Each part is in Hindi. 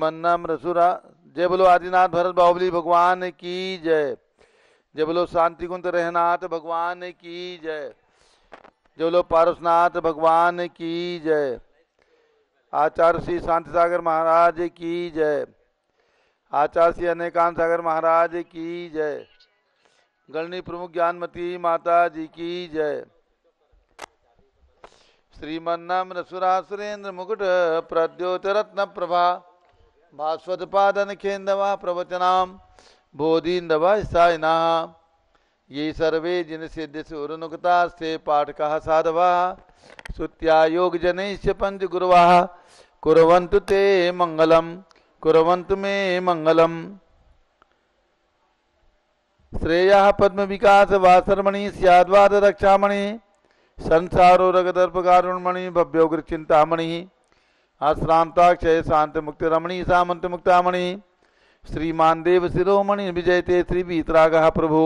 मन्नम रसुरा। जय बोलो आदिनाथ भरत बाहुबली भगवान की जय। जय बोलो शांति कुंत रहनाथ भगवान की जय। जय बोलो पारसनाथ भगवान की जय। आचार्य श्री शांति सागर महाराज की जय। आचार्य श्री अनेकांत सागर महाराज की जय। गणनी प्रमुख ज्ञानमती माता जी की जय। श्रीमन्नम रसुरा सुरेंद्र मुकुट प्रद्योत रत्न प्रभा भास्वत पादन खेन्दवा प्रवचनाम बोधींदवा सायना। ये सर्वे जिन सिद्ध सूरनुक्ता से पाठका साधवा सुत्यायोग जनैश्च पंच गुरुवाः कुर्वन्तु ते मंगलम कुर्वन्तु मे मंगलम। श्रेया पद्म विकास वासरमणि स्याद्वाद रक्षामणि संसारो रगदर्पकारुणमणि भव्योग्र चिंतामणि आश्रांताक्षय शांत मुक्त रमणि सामंत मुक्तामणि श्रीमान देव शिरोमणि विजयते श्री वीतरागः प्रभु।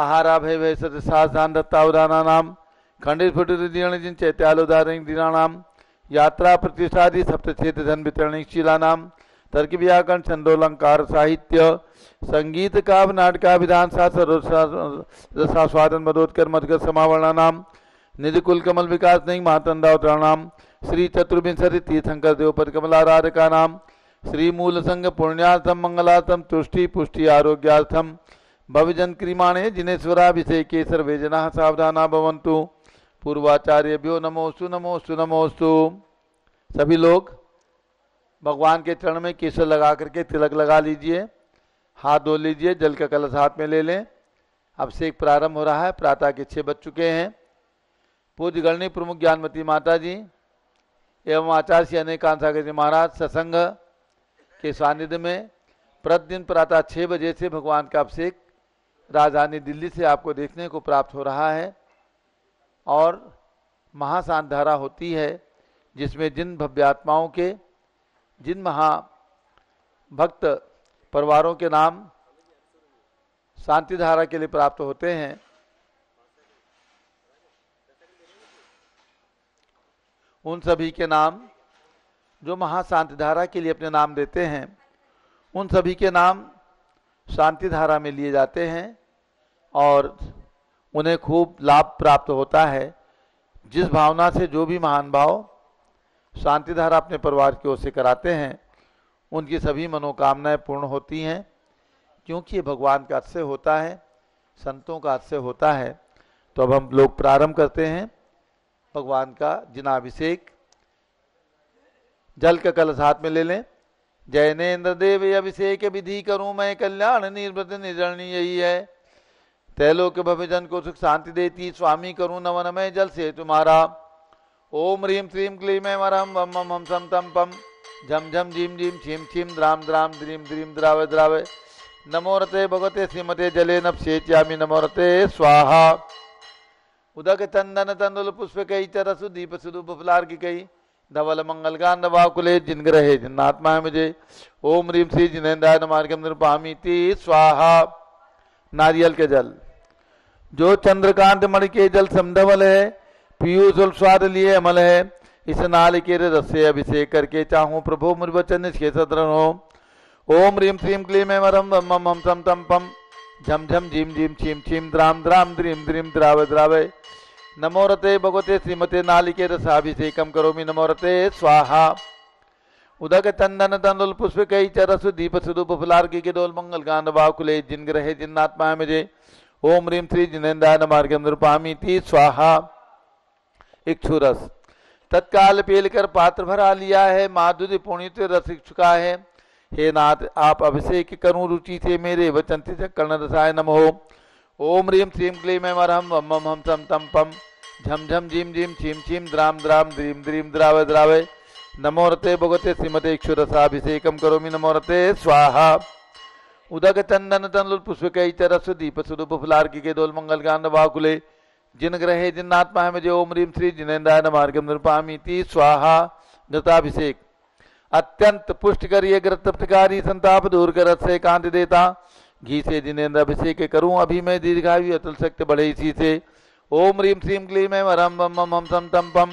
आहारा भय भय सत साधान दत्तावदानानाम खंडित फुटुदीर्ण जिन चैत्यालोदारण दीनानाम यात्रा प्रतिष्ठादि सप्त क्षेत्र धन वितरण शीलानाम तर्क व्याकरण छंदोलंकार साहित्य संगीत काव्य नाटका विधान शास्त्र रसास्वादन मदोत्कर मदगत समावरणानाम निज कुल कमल विकास नहीं महातंदावतरणाम श्री चतुर्विंशति तीर्थंकर देव पद कमलाराधका नाम श्री मूल संघ पुण्यार्थम मंगलार्थम तुष्टि पुष्टि आरोग्यार्थम भविजन क्रीमाणे जिनेश्वराभिषेके सर्वे जनाः सावधाना भवन्तु। पूर्वाचार्यभ्यो नमोस्तु नमोस्तु नमोस्तु। सभी लोग भगवान के चरण में केसर लगा करके तिलक लगा लीजिए, हाथ धो लीजिए, जल का कलश हाथ में ले लें। अब से एक प्रारंभ हो रहा है। प्रातः के 6 बज चुके हैं। पूज्य गणनी प्रमुख ज्ञानमती माता जी एवं आचार्य श्री अनेकांत सागर जी महाराज सत्संग के सानिध्य में प्रतिदिन प्रातः 6 बजे से भगवान का अभिषेक राजधानी दिल्ली से आपको देखने को प्राप्त हो रहा है और महाशांत धारा होती है, जिसमें जिन भव्यात्माओं के, जिन महाभक्त परिवारों के नाम शांति धारा के लिए प्राप्त होते हैं, उन सभी के नाम जो महाशांति धारा के लिए अपने नाम देते हैं, उन सभी के नाम शांति धारा में लिए जाते हैं और उन्हें खूब लाभ प्राप्त होता है। जिस भावना से जो भी महान भाव शांति धारा अपने परिवार की ओर से कराते हैं, उनकी सभी मनोकामनाएं पूर्ण होती हैं, क्योंकि ये भगवान का आश्रय होता है, संतों का आश्रय होता है। तो अब हम लोग प्रारंभ करते हैं भगवान का जिनाभिषेक। जल का कलश हाथ में ले लें। जयनेन्द्र देव अभिषेक विधि करूं मैं कल्याण निर्वृत निर्जरणी यही है। तैलोक भविजन को सुख शांति देती स्वामी करूं नमन मैं जल से तुम्हारा। ओम ह्रीम श्रीम क्लीम वरम वम मम हम सम तम पम झम झम झीम झीम छीम छीम द्राम द्राम द्रीम द्रीम द्रावे द्रावे नमो रते भगवते श्रीमते जले नपसेच्यामी नमो रते स्वाहा। उदक चंदन तंदुल पुष्प कई चरसु दीप सुदु फुफलार की कई धवल मंगल गान नवाकुले जिन ग्रहे जिन्नात्मा है मुझे। ओम रीम श्री जिनेन्द्राय नमार्गम निरुपामीति स्वाहा। नारियल के जल जो चंद्रकांत मणि के जल समधवल है पीयूष स्वाद लिए अमल है। इस नाल के रस से अभिषेक करके चाहूँ प्रभु मुर्वचन निष्के सदरण हो। ओम रीम श्रीम क्लीम मरम वम मम हम सम तम पम झम झम झीम झीम छीम छीम द्राम द्राम द्रीम द्रीम द्राव द्रावे नमो रते भगवते श्रीमते नालिके रसाभिषेकम करोमि नमो रते स्वाहा। उदक चंदन तंदुल पुष्प कई चरसु दीप सुदूप फुलार्की के डोल मंगल गान बाकुले जिन ग्रहे जिन्नात्मा मुझे। ओम रीम श्री जिनेन्द्राय नमार्गम निरुपामीति स्वाहा। इक्षुरस तत्काल पेल कर पात्र भरा लिया है माधुर्य पुणित रस इक्षुका है। हे नाथ आप अभिषेक करूँ रुचि से मेरे वचन से कर्ण रसाय नम हो। ओम रीम श्रीम क्लीम मरहम वम मम हम सम तम पम झम झम झीम झीम छीम छीम द्राम द्राम द्रीम द्रीम द्राव द्रावे नमो रते भगवते श्रीमते इक्षुरसाभिषेकम करोमि नमो रते स्वाहा। उदक चंदन तंदुल पुष्प कई चरस दीप सुदूप फुलार्की के डोल मंगल गान बाकुले जिन ग्रहे जिन्नात्मा है मुझे। ओम रीम श्री जिनेन्द्राय नमार्गम निरुपामीति स्वाहा। घृताभिषेक अत्यंत पुष्टकरीय घृतप्तकारी संताप दूर कर रस से कांति देता घी से जिनेन्द्र अभिषेक करूं अभी मैं दीर्घायु अतुल शक्ति बढ़े इसी से। ओम रीम श्रीम क्लीम मरम वम मम हम सम तम पम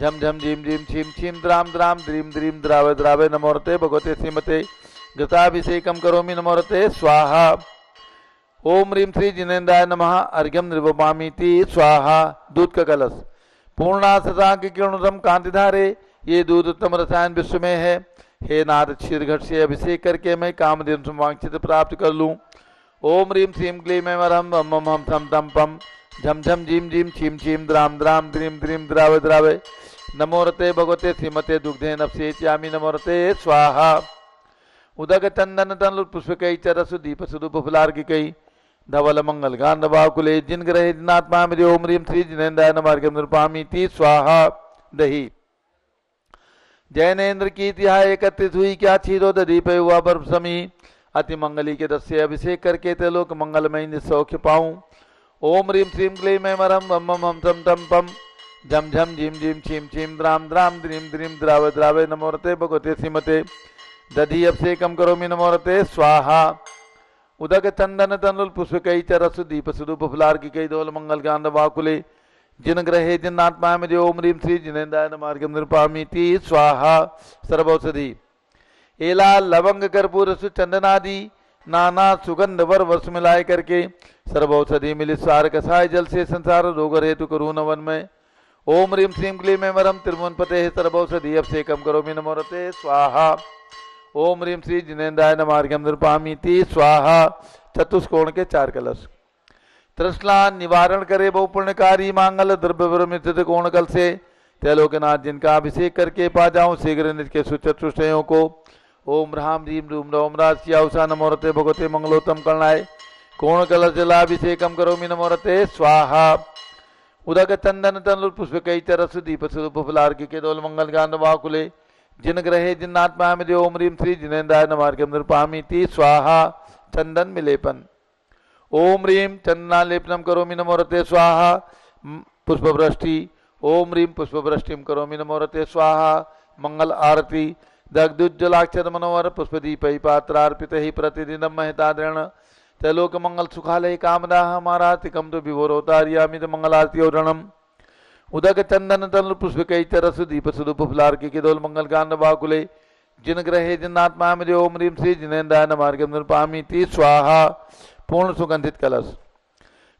झम झम झीम झीम छीम छीम द्राम द्राम द्रीम द्रीम द्रावे द्रावे नमोरते भगवते श्रीमते घृताभिषेकम करोमि नमोरते स्वाहा। ओम ह्रीम श्री जिनेन्द्राय नमः अर्घ्यम निर्वपामीति स्वाहा। दूध का कलश पूर्णा शशांक किरणोत्तम कांतिधारे, ये दूध उत्तम रसायन विश्व में है। हे नाथ क्षीर घट से अभिषेक करके मैं कामधेनु समांक्षित प्राप्त कर लूँ। ओम ह्रीम श्रीम क्लीम ऐम हम हम थम तम पम झम झम झीम झीम छीम छीम द्राम द्राम द्रीम द्रीम द्रावे द्रावे नमोरते भगवते श्रीमते दुग्धे नपसे च्यामी नमोरते स्वाहा। उदक चंदन तन पुष्प कई चरसु दीप सुदुप फुलार्घिकई धवल मंगल गान नभाव कुले जिन ग्रहे जिनात्मा मेरे ओम रीम श्री जिनेन्द्राय नमार्घ्यम निरूपामीति स्वाहा। दही जैनेन्द्र की तिहा एकत्रित हुई क्या क्षीरो दीप हुआ बर्फ समी, अति मंगली के दस से अभिषेक करके त्रिलोक मंगलमय निसौख्य पाऊँ। ओम रीम श्रीम क्लीम ऐम हम हम तम तम पम झम झम झीम झीम छीम छीम द्राम द्राम द्रीम द्रीम द्रावे द्रावे नमोरते भगवते श्रीमते दधि अभिषेकम करोमि नमोरते स्वाहा। उदक चंदन तनुल पुष्प कई चरसु दीप सुदुप फुलार्घिकई धवल मंगल गान वाकुले जिन ग्रहे जिन आत्मा में जो ओम रीम श्री जिनेन्द्राय नमार्घ्यम निरूपामीति स्वाहा। सर्वौषधि एला लवंग कर्पूर चंदनादि नाना सुगंध वर्ष मिलाए करके सर्वौषधि मिल सार कसाय जल से संसार रोग हेतु करुण वन में। ओम रीम श्रीम क्लीम ऐम रम त्रिभुवन पते सर्वौषधि अभिषेकम करोमि नमोरते स्वाहा। ओम रीम श्री जिनेन्द्राय नमार्घ्यम निरूपामीति स्वाहा। चतुष्कोण के चार कलश तृष्णा निवारण करे बहुपुण्यकारी मांगल द्रव्य भ्रम स्थित कोण कल से त्रैलोकनाथ जिनका अभिषेक करके पा जाऊँ शीघ्र निज के सुचतुष्टयों को। ओम राम रीम रूम रोम राजा नमोरते भगवते मंगलोत्तम करणाय कोण कलश जलाभिषेकम करोमि नमोरते स्वाहा। उदक चंदन तनुल पुष्प कई चरस दीप स्वरूप फलार्घिके दोल मंगल गान वाकुले जिन ग्रहे जिन आत्मा में ओम रीम श्री जिनेन्द्राय नमार्घ्यम निरूपामीति स्वाहा। चंदन मिलेपन ओम रीम चंदनालेपनम करोमि नमोरते स्वाहा। पुष्पवृष्टि ओम रीम पुष्पवृष्टिम करोमि नमोरते स्वाहा। मंगल आरती दग्धुज्जलाक्षर मनोहर पुष्पदीपै पात्रार्पितैः प्रतिदिनं महिताद्रेण त्रैलोक मंगल सुखालय कामदाः मारातिकं तु विभोरोतार्यामित मंगलारती औरणम। उदक चंदन तनु पुष्पकै चरसु दीप सुदुप फुलार्घिके दोल मंगल गान वाकुले जिन ग्रहे जिन आत्मा में ओम रीम श्री जिनेन्द्राय नमार्घ्यम निरूपामीति स्वाहा। पूर्ण सुगंधित कलश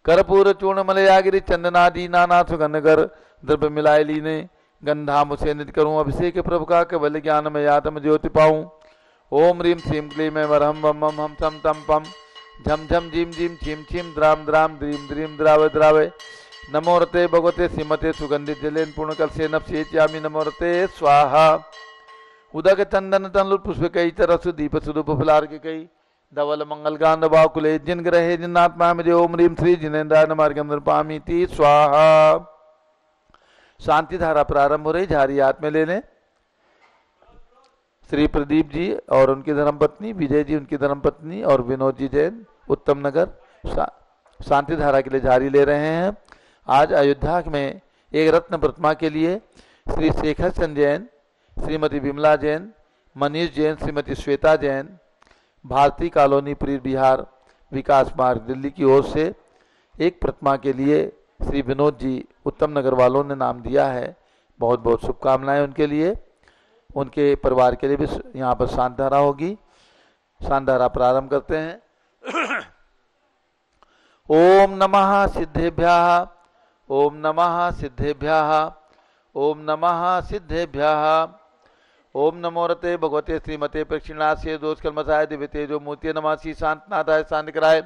कर्पूर चूर्ण मलयागिरि चंदनादि नाना सुगंध कर द्रव्य मिलाय लीने गंधा मुझे नित करूँ अभिषेक प्रभु का केवल ज्ञान में आत्म ज्योति पाऊँ। ओम रीम श्रीम क्लीम ऐम हम हम तम तम पम झम झम झीम झीम छीम छीम द्राम द्राम द्रीम द्रीम द्रावे द्रावे नमोरते भगवते श्रीमते सुगंधित जलेन पूर्ण कल से नपसेच्यामि नमोरते स्वाहा। उदक चंदन तनुल पुष्प कई तरस दीप सुदुप फुलार्घिकई धवल मंगल गान वाकुले जिन ग्रहे जिन आत्मा में ओम रीम श्री जिनेन्द्राय नमार्घ्यम निरूपामीति स्वाहा। शांति धारा प्रारंभ हो रही, झारी हाथ में ले लें। श्री प्रदीप जी और उनकी धर्मपत्नी, विजय जी उनकी धर्मपत्नी और विनोद जी जैन उत्तम नगर शांति धारा के लिए झारी ले रहे हैं। आज अयोध्या में एक रत्न प्रतिमा के लिए श्री शेखर चंद जैन, श्रीमती विमला जैन, मनीष जैन, श्रीमती श्वेता जैन, भारती कॉलोनी प्रीत बिहार विकास मार्ग दिल्ली की ओर से एक प्रतिमा के लिए श्री विनोद जी उत्तम नगर वालों ने नाम दिया है। बहुत बहुत शुभकामनाएं उनके लिए, उनके परिवार के लिए भी। यहाँ पर शांत धारा होगी, शांत धारा प्रारंभ करते हैं। ओम नमः सिद्धेभ्यः ओम नमः सिद्धेभ्यः ओम नमः सिद्धेभ्यः ओम नमोरते भगवते श्रीमते प्रक्षिणास्य दोष कर्मसाय दिव्य तेजो मूर्ति नमासी शांतनाथाय शांत कराय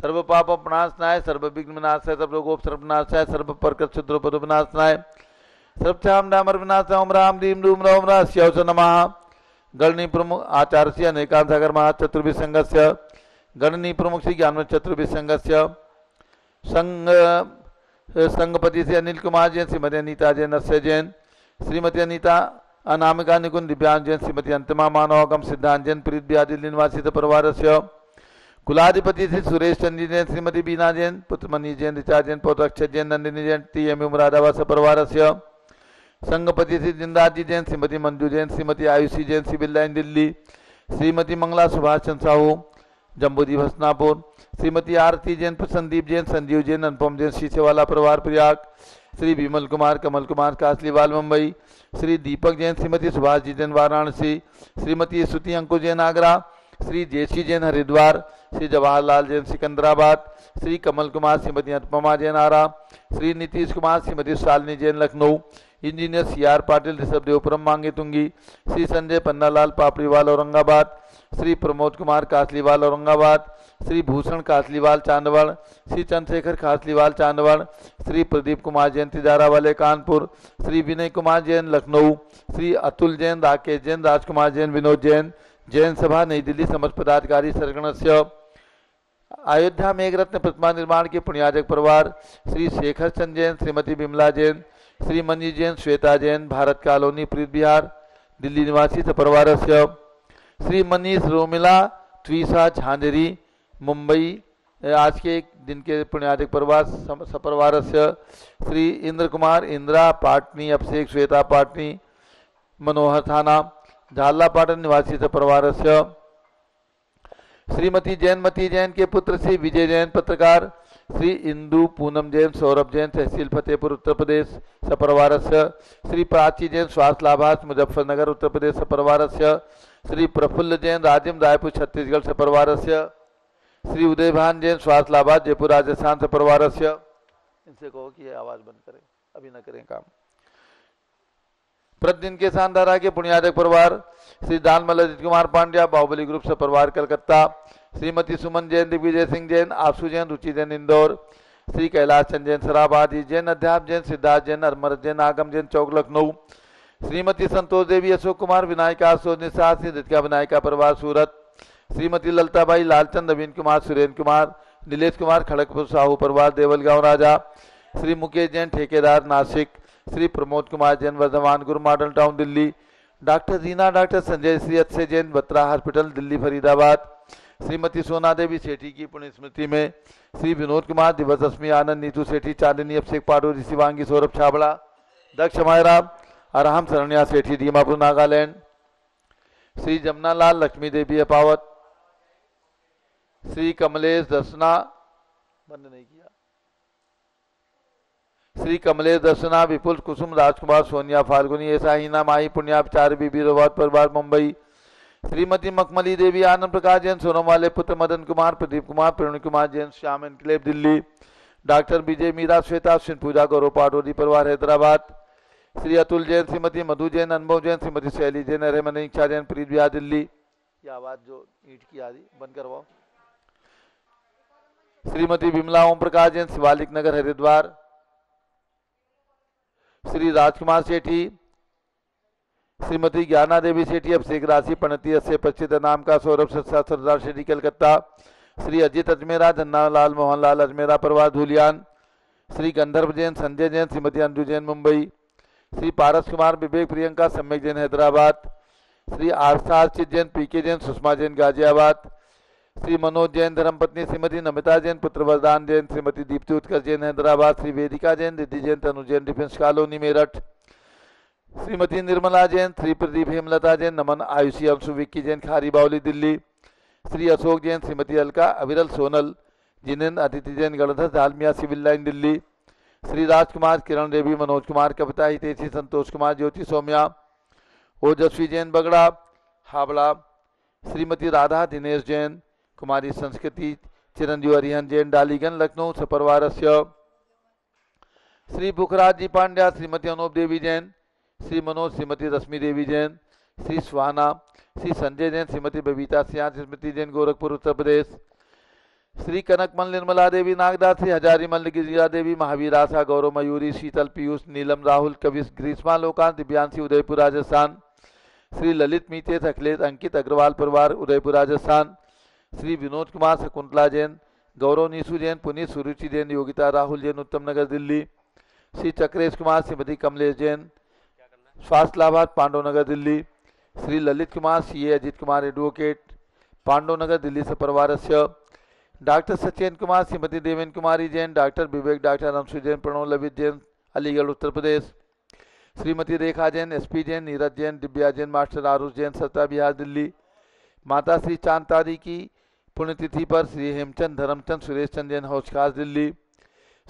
सर्व पाप अपनाशनाय सर्व विघ्न विनाशाय सर्व रोगोप सर्वनाशाय सर्व परकट शत्रु पद विनाशनाय सर्वक्षाम डामर विनाशाय ओम राम रीम रूम रोम राश्यौस नमः। गणनी प्रमुख आचार्य अनेकांत सागर महाराज चतुर्विध संघस्य गणनी प्रमुख श्री ज्ञानमती चतुर्विध संघस्य संघ संघपति श्री अनिल कुमार जैन, श्रीमती अनिता जैन अस्य जैन, श्रीमती अनिता अनामिका निकुंज दिव्यांग जैन, श्रीमती अंतिमा मानवागम सिद्धांत जैन प्रीत व्यादि निवासित परिवार से कुलाधिपति श्री सुरेश चंद्र जैन, श्रीमती बीना जैन, पुत्रमणि जैन, ऋचा जैन, पौत्र अक्षय जैन, नंदिनी जैन, टीएम मुरादाबाद से परिवार से संघपति श्री जिंदाद जी जैन, श्रीमती मंजू जैन, श्रीमती आयुषी जैन, सिविल लाइन दिल्ली, श्रीमती मंगला सुभाष चंद साहू जम्बूदीप हसनापुर, श्रीमती आरती जैन, संदीप जैन, संजीव जैन, अनुपम जैन, शीशेवाला परिवार प्रयाग, श्री विमल कुमार कमल कुमार कासलीवाल मुंबई, श्री दीपक जैन, श्रीमती सुभाष जी जैन वाराणसी, श्रीमती स्तुति अंकुश जैन आगरा, श्री जेसी जैन हरिद्वार, श्री जवाहरलाल जैन सिकंदराबाद, श्री कमल कुमार, श्रीमती अनुपमा जैन आरा, श्री नीतीश कुमार, श्रीमती शालिनी जैन लखनऊ, इंजीनियर सीआर पाटिल ऋषभदेव पुरम मांगेतुंगी, श्री संजय पन्नालाल पापड़ीवाल औरंगाबाद, श्री प्रमोद कुमार कासलीवाल औरंगाबाद, श्री भूषण कासलीवाल चांदवड़, श्री चंद्रशेखर कासलीवाल चांदवड़, श्री प्रदीप कुमार जैन तिजारा वाले कानपुर, श्री विनय कुमार जैन लखनऊ, श्री अतुल जैन राकेश जैन राजकुमार जैन विनोद जैन, जैन सभा नई दिल्ली समस्त पदाधिकारी सरगणस्य। अयोध्या में एक रत्न प्रतिमा निर्माण के पुण्याजक परिवार श्री शेखर चंद जैन, श्रीमती विमला जैन, श्री मंजी जैन, श्वेता जैन, भारत कॉलोनी प्रीत बिहार दिल्ली निवासी सपरिवारस्य। श्री मनीष रोमिला त्विषा झांझरी मुंबई आज के एक दिन के पुण्याजक परिवार सपरिवारस्य। श्री इंद्र कुमार इंदिरा पाटनी अभिषेक श्वेता पाटनी मनोहर थाना झालापाटन निवासी सपरिवारस्य। श्रीमती जैनमती जैन के पुत्र श्री विजय जैन पत्रकार, श्री इंदु पूनम जैन सौरभ जैन तहसील फतेहपुर उत्तर प्रदेश सपरिवारस्य। श्री प्राची जैन स्वास्थ्य लाभार्थ मुजफ्फरनगर उत्तर प्रदेश सपरिवारस्य। श्री प्रफुल्ल जैन राजिम रायपुर छत्तीसगढ़ सपरिवारस्य। श्री उदयभान जैन स्वास्थ्य लाभार्थ जयपुर राजस्थान सपरिवारस्य। इनसे कहो कि ये आवाज़ बंद करें, अभी न करें काम। प्रतिदिन के शानदारा के पुण्याजक परिवार श्री दानमल अजित कुमार पांड्या बाहुबली ग्रुप सपरिवार कलकत्ता, श्रीमती सुमन जैन दिग्विजय सिंह जैन आशु जैन रुचि जैन इंदौर, श्री कैलाश चंद जैन सराबादी जैन अध्याप जैन सिद्धार्थ जैन अमर जैन आगम जैन चौक लखनऊ, श्रीमती संतोष देवी अशोक कुमार विनायिका आशोष निषाद, श्री रितिका विनायिका परिवार सूरत, श्रीमती ललताबाई लालचंद नवीन कुमार सुरेंद्र कुमार नीलेश कुमार खड़गपुर साहू परिवार देवलगांव राजा, श्री मुकेश जैन ठेकेदार Nashik, Shri Pramod Kumar Jain Varthaman Guru model town Delhi, doctor Reena doctor Sanjay Shri Akshay Jain Batra hospital Delhi Faridabad, Shrimati Sona Devi सेठी की पुण्य स्मृति में श्री विनोद कुमार दिवस अश्मी आनंद नीतू सेठी चांदनी अभिषेक पाटोरी शिवांगी सौरभ छाबड़ा दक्ष मायरा आराम सरण्या सेठी दीमापुर नागालैंड, श्री जमुना लाल लक्ष्मी देवी अपावत, श्री कमलेश दर्शना बंद नहीं किया, श्री कमलेश दर्शना विपुल कुसुम राजकुमार सोनिया फाल्गुनी ऐसा हीना माही पुण्या चार बीबी रोहत परिवार मुंबई, श्रीमती मखमली देवी आनंद प्रकाश जैन सोनम वाले पुत्र मदन कुमार प्रदीप कुमार प्रणु कुमार जैन श्याम इनकलेब दिल्ली, डॉक्टर विजय मीरा श्वेता सिंह पूजा गौरव पाटोरी परिवार हैदराबाद, श्री अतुल जैन श्रीमती मधु जैन अनुभव जैन श्रीमती शैली जैन अरेमन इच्छा जैन प्रीत बिहार दिल्ली। ये आवाज़ जो ईट की आदि बंद करवाओ। श्रीमती विमला ओम प्रकाश जैन शिवालिक नगर हरिद्वार, श्री राजकुमार सेठी, श्रीमती ज्ञाना देवी सेठी अभिषेक राशि पणती अस्से पच्चीस नाम का सौरभ सत्सा सरदार सेठी कलकत्ता, श्री अजित अजमेरा धन्नालाल मोहनलाल अजमेरा परिवार धूलियान, श्री गंधर्व जैन संजय जैन श्रीमती अंजू जैन मुंबई, श्री पारस कुमार विवेक प्रियंका सम्यक जैन हैदराबाद, श्री आस्था अर्चित जैन पीके जैन सुषमा जैन गाजियाबाद, श्री मनोज जैन धर्मपत्नी श्रीमती नमिता जैन पुत्र वरदान जैन श्रीमती दीप्ति उत्कर्ष जैन हैदराबाद, श्री वेदिका जैन रिद्धि जैन तनु जैन डिफेंस कॉलोनी मेरठ, श्रीमती निर्मला जैन श्री प्रदीप हेमलता जैन नमन आयुषी अंशु विक्की जैन खारी बावली दिल्ली, श्री अशोक जैन श्रीमती अलका अविरल सोनल जिनेन्द्र अतिथि जैन गणधर दालमिया सिविल लाइन दिल्ली, श्री राजकुमार किरण देवी मनोज कुमार कविता हितेशी संतोष कुमार ज्योति सौम्या ओजस्वी जैन बगड़ा हावड़ा, श्रीमती राधा दिनेश जैन कुमारी संस्कृति चिरंजीव हरिहन जैन डालीगंज लखनऊ सपरिवारस्य। श्री पुखराज जी पांड्या श्रीमती अनूप देवी जैन श्री मनोज श्रीमती रश्मि देवी जैन श्री सुहाना श्री संजय जैन श्रीमती बबीता सियान श्रीमती जैन गोरखपुर उत्तर प्रदेश, श्री कनकमल निर्मला देवी नागदास श्री हजारी मल्ल गिरिजा देवी महावीर आशा गौरव मयूरी शीतल पीयूष नीलम राहुल कविश ग्रीष्मा लोकांत दिव्यांशी उदयपुर राजस्थान, श्री ललित मीतेश अखिलेश अंकित अग्रवाल परिवार उदयपुर राजस्थान, श्री विनोद कुमार शकुंतला जैन गौरव नीसू जैन पुनीत सुरुचि जैन योगिता राहुल जैन उत्तम नगर दिल्ली, श्री चक्रेश कुमार श्रीमती कमलेश जैन स्वास्थ्य लाभार्थ पांडवनगर दिल्ली, श्री ललित कुमार सीए अजित कुमार एडवोकेट पांडवनगर दिल्ली सपरिवारस्य, doctor Sachen Kumar Shrimati Devendra Kumari Jain doctor Vivek doctor Anshu Jain Pranav Lavit Jain Aligarh Uttar Pradesh, Shrimati Rekha Jain SP Jain Neeraj Jain Divya Jain master Aarush Jain Satta Bihar Delhi. माता श्री चांदतारी की पुण्यतिथि पर श्री हेमचंद धर्मचंद सुरेश चंद जैन हौज खास दिल्ली,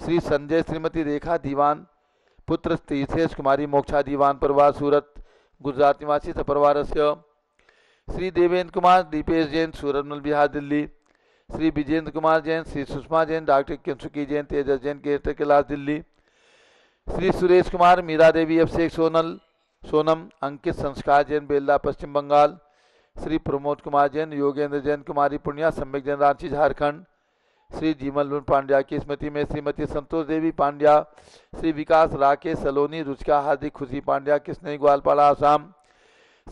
श्री संजय श्रीमती रेखा दीवान पुत्र तीर्थेश कुमारी मोक्षा दीवान परिवार सूरत गुजरात निवासी सपरिवार श्री देवेंद्र कुमार दीपेश जैन सूरतमल बिहार दिल्ली श्री विजेंद्र कुमार जैन श्री सुषमा जैन डॉक्टर किंसुकी जैन तेजस जैन केरटर कैलाश दिल्ली श्री सुरेश कुमार मीरा देवी अभिषेक सोनम अंकित संस्कार जैन बेल्ला पश्चिम बंगाल श्री प्रमोद कुमार जैन योगेंद्र जैन कुमारी पुण्या सम्यक जैन रांची झारखंड श्री जीवन पांड्या की स्मृति में श्रीमती संतोष देवी पांड्या श्री विकास राकेश सलोनी रुचिका हार्दिक खुशी पांड्या कृष्ण ग्वालपाड़ा आसाम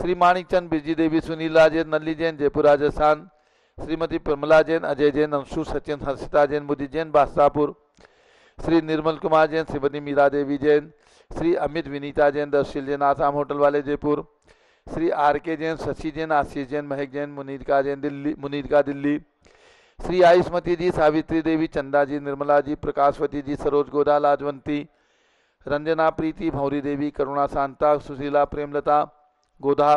श्री माणिकचंद बिरजी देवी सुनील राजेंद्र नल्ली जैन जयपुर राजस्थान श्रीमती प्रमला जैन अजय जैन अंशु सचिन हर्षिता जैन मुदी जैन बादशाहपुर श्री निर्मल कुमार जैन श्रीमती मीरा देवी जैन श्री अमित विनीता जैन दर्शील जैन आसाम होटल वाले जयपुर श्री आर के जैन शशि जैन आशीष जैन महक जैन मुनीरका दिल्ली श्री आयुष्मती जी सावित्री देवी चंदा जी निर्मला जी प्रकाशवती जी सरोज गोदा लाजवंती रंजना प्रीति भौरी देवी करुणा शांता सुशीला प्रेमलता गोधा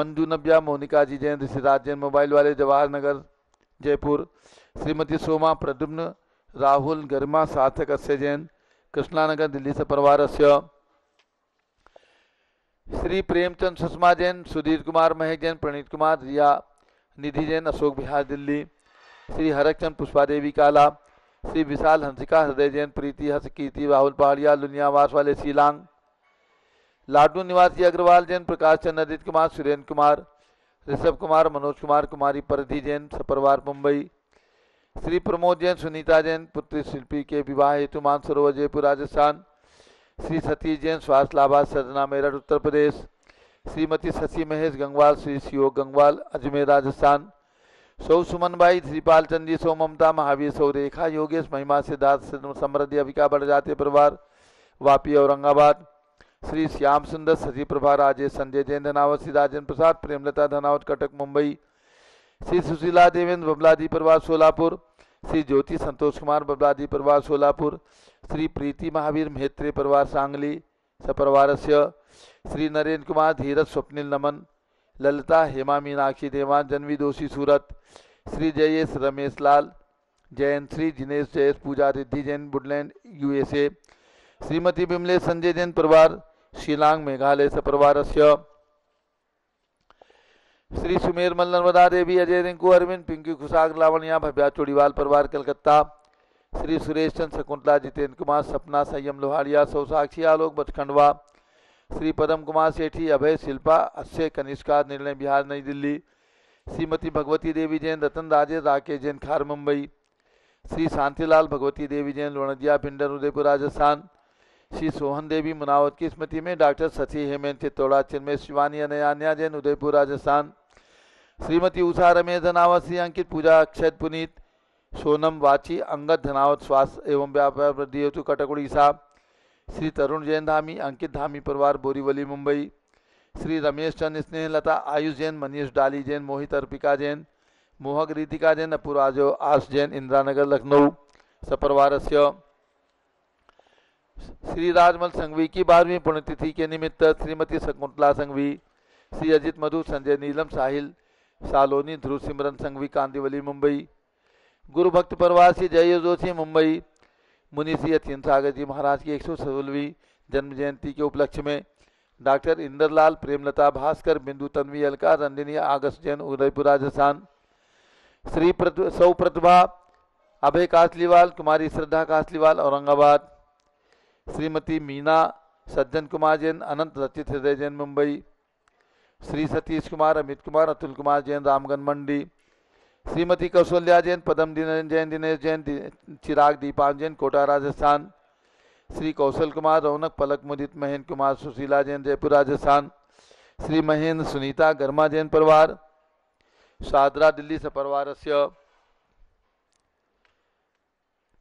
मंजू नव्या मोनिका जी जैन ऋषिराज जैन मोबाइल वाले जवाहर नगर जयपुर श्रीमती सोमा प्रद्युम्न राहुल गरिमा सार्थक अस्य जैन कृष्णानगर दिल्ली से परिवार श्री प्रेमचंद सुषमा जैन सुधीर कुमार महक जैन प्रणीत कुमार रिया निधि जैन अशोक बिहार दिल्ली श्री हरकचंद पुष्पा देवी काला श्री विशाल हंसिका हृदय जैन प्रीति हर्ष कीर्ति राहुल पहाड़िया लुनियावास वाले शिलांग लाडू निवासी अग्रवाल जैन प्रकाश चंद अदित कुमार सुरेंद्र कुमार ऋषभ कुमार मनोज कुमार कुमारी परिधि जैन सपरिवार मुंबई श्री प्रमोद जैन सुनीता जैन पुत्री शिल्पी के विवाह हेतु मानसरोवर जयपुर राजस्थान श्री सतीश जैन स्वास्थ्य लाभार्थ सजना मेरठ उत्तर प्रदेश श्रीमती शशि महेश गंगवाल श्री शियोग गंगवाल अजमेर राजस्थान सौ सुमनबाई श्रीपाल चंद जी सौ ममता महावीर सौ रेखा योगेश महिमा सिद्धार्थ समृद्धि अविका बड़जाते परिवार वापी औरंगाबाद श्री श्याम सुंदर शशि प्रभा राजेश संजय जैन धनावत श्री राजेंद्र प्रसाद प्रेमलता धनावत कटक मुंबई श्री सुशीला देवेंद्र बबलादी परिवार सोलापुर श्री ज्योति संतोष कुमार बबलादी परिवार सोलापुर श्री प्रीति महावीर मेहत्रे परिवार सांगली सपरिवार श्री नरेंद्र कुमार धीरज स्वप्निल नमन ललिता हेमा मीनाक्षी देवान जन्मी दोषी सूरत श्री जयेश रमेश लाल जैन श्री जिनेश जयेश पूजा रिद्धि जैन वुडलैंड यूएसए श्रीमती बिमलेश संजय जैन परिवार शिलांग मेघालय सपरिवार श्री सुमेरमल नर्मदा देवी अजय रिंकू अरविंद पिंकी खुशाग लावण्या भव्या चोड़ीवाल परिवार कलकत्ता श्री सुरेश चंद शकुंतला जितेंद्र कुमार सपना संयम लोहाड़िया सौसाक्षी आलोक बचखंडवा श्री पदम कुमार सेठी अभय शिल्पा अक्षय कनिष्का निर्णय बिहार नई दिल्ली श्रीमती भगवती देवी जैन रतन राजेश राकेश जैन खार मुंबई श्री शांतिलाल भगवती देवी जैन लोणदिया भिंडर उदयपुर राजस्थान श्री सोहन देवी मुनावत की स्मृति में डॉक्टर सची हेमंत चित्तौड़ा चिन्मय शिवानी अनयान्या जैन उदयपुर राजस्थान श्रीमती उषा रमेश धनावत श्री अंकित पूजा अक्षत पुनीत सोनम वाची अंगद धनावत स्वास्थ्य एवं व्यापार वृद्धि हेतु कटक उड़ीसा श्री तरुण जैन धामी अंकित धामी परिवार बोरीवली मुंबई श्री रमेश चंद स्नेहलता आयुष जैन मनीष डाली जैन मोहित अर्पिका जैन मोहक रीतिका जैन अपूर्वाजो आस जैन इंदिरानगर लखनऊ सपरिवार श्री राजमल संघवी की 12वीं पुण्यतिथि के निमित्त श्रीमती शकुंतला संघवी श्री अजित मधु संजय नीलम साहिल सालोनी ध्रुव सिमरन संघवी कांदिवली मुंबई गुरु भक्त परिवार श्री जय जोशी मुंबई मुनीषी अतीन सागर जी महाराज की 116वीं जन्म जयंती के उपलक्ष्य में डॉक्टर इंदरलाल प्रेमलता भास्कर बिंदु तन्वी अलका रंजनी आगस्ट जैन उदयपुर राजस्थान श्री सौ प्रतिभा अभय कासलीवाल कुमारी श्रद्धा कासलीवाल औरंगाबाद श्रीमती मीना सज्जन कुमार जैन अनंत रचित हृदय जैन मुंबई श्री सतीश कुमार अमित कुमार अतुल कुमार जैन रामगंज मंडी श्रीमती कौशल्या जैन पदम जैन दिनेश जैन चिराग दीपान जैन कोटा राजस्थान श्री कौशल कुमार रौनक पलक मुदित महेंद्र कुमार सुशीला जैन जयपुर राजस्थान श्री महेंद्र सुनीता गर्मा जैन परिवार शादरा दिल्ली सपरिवार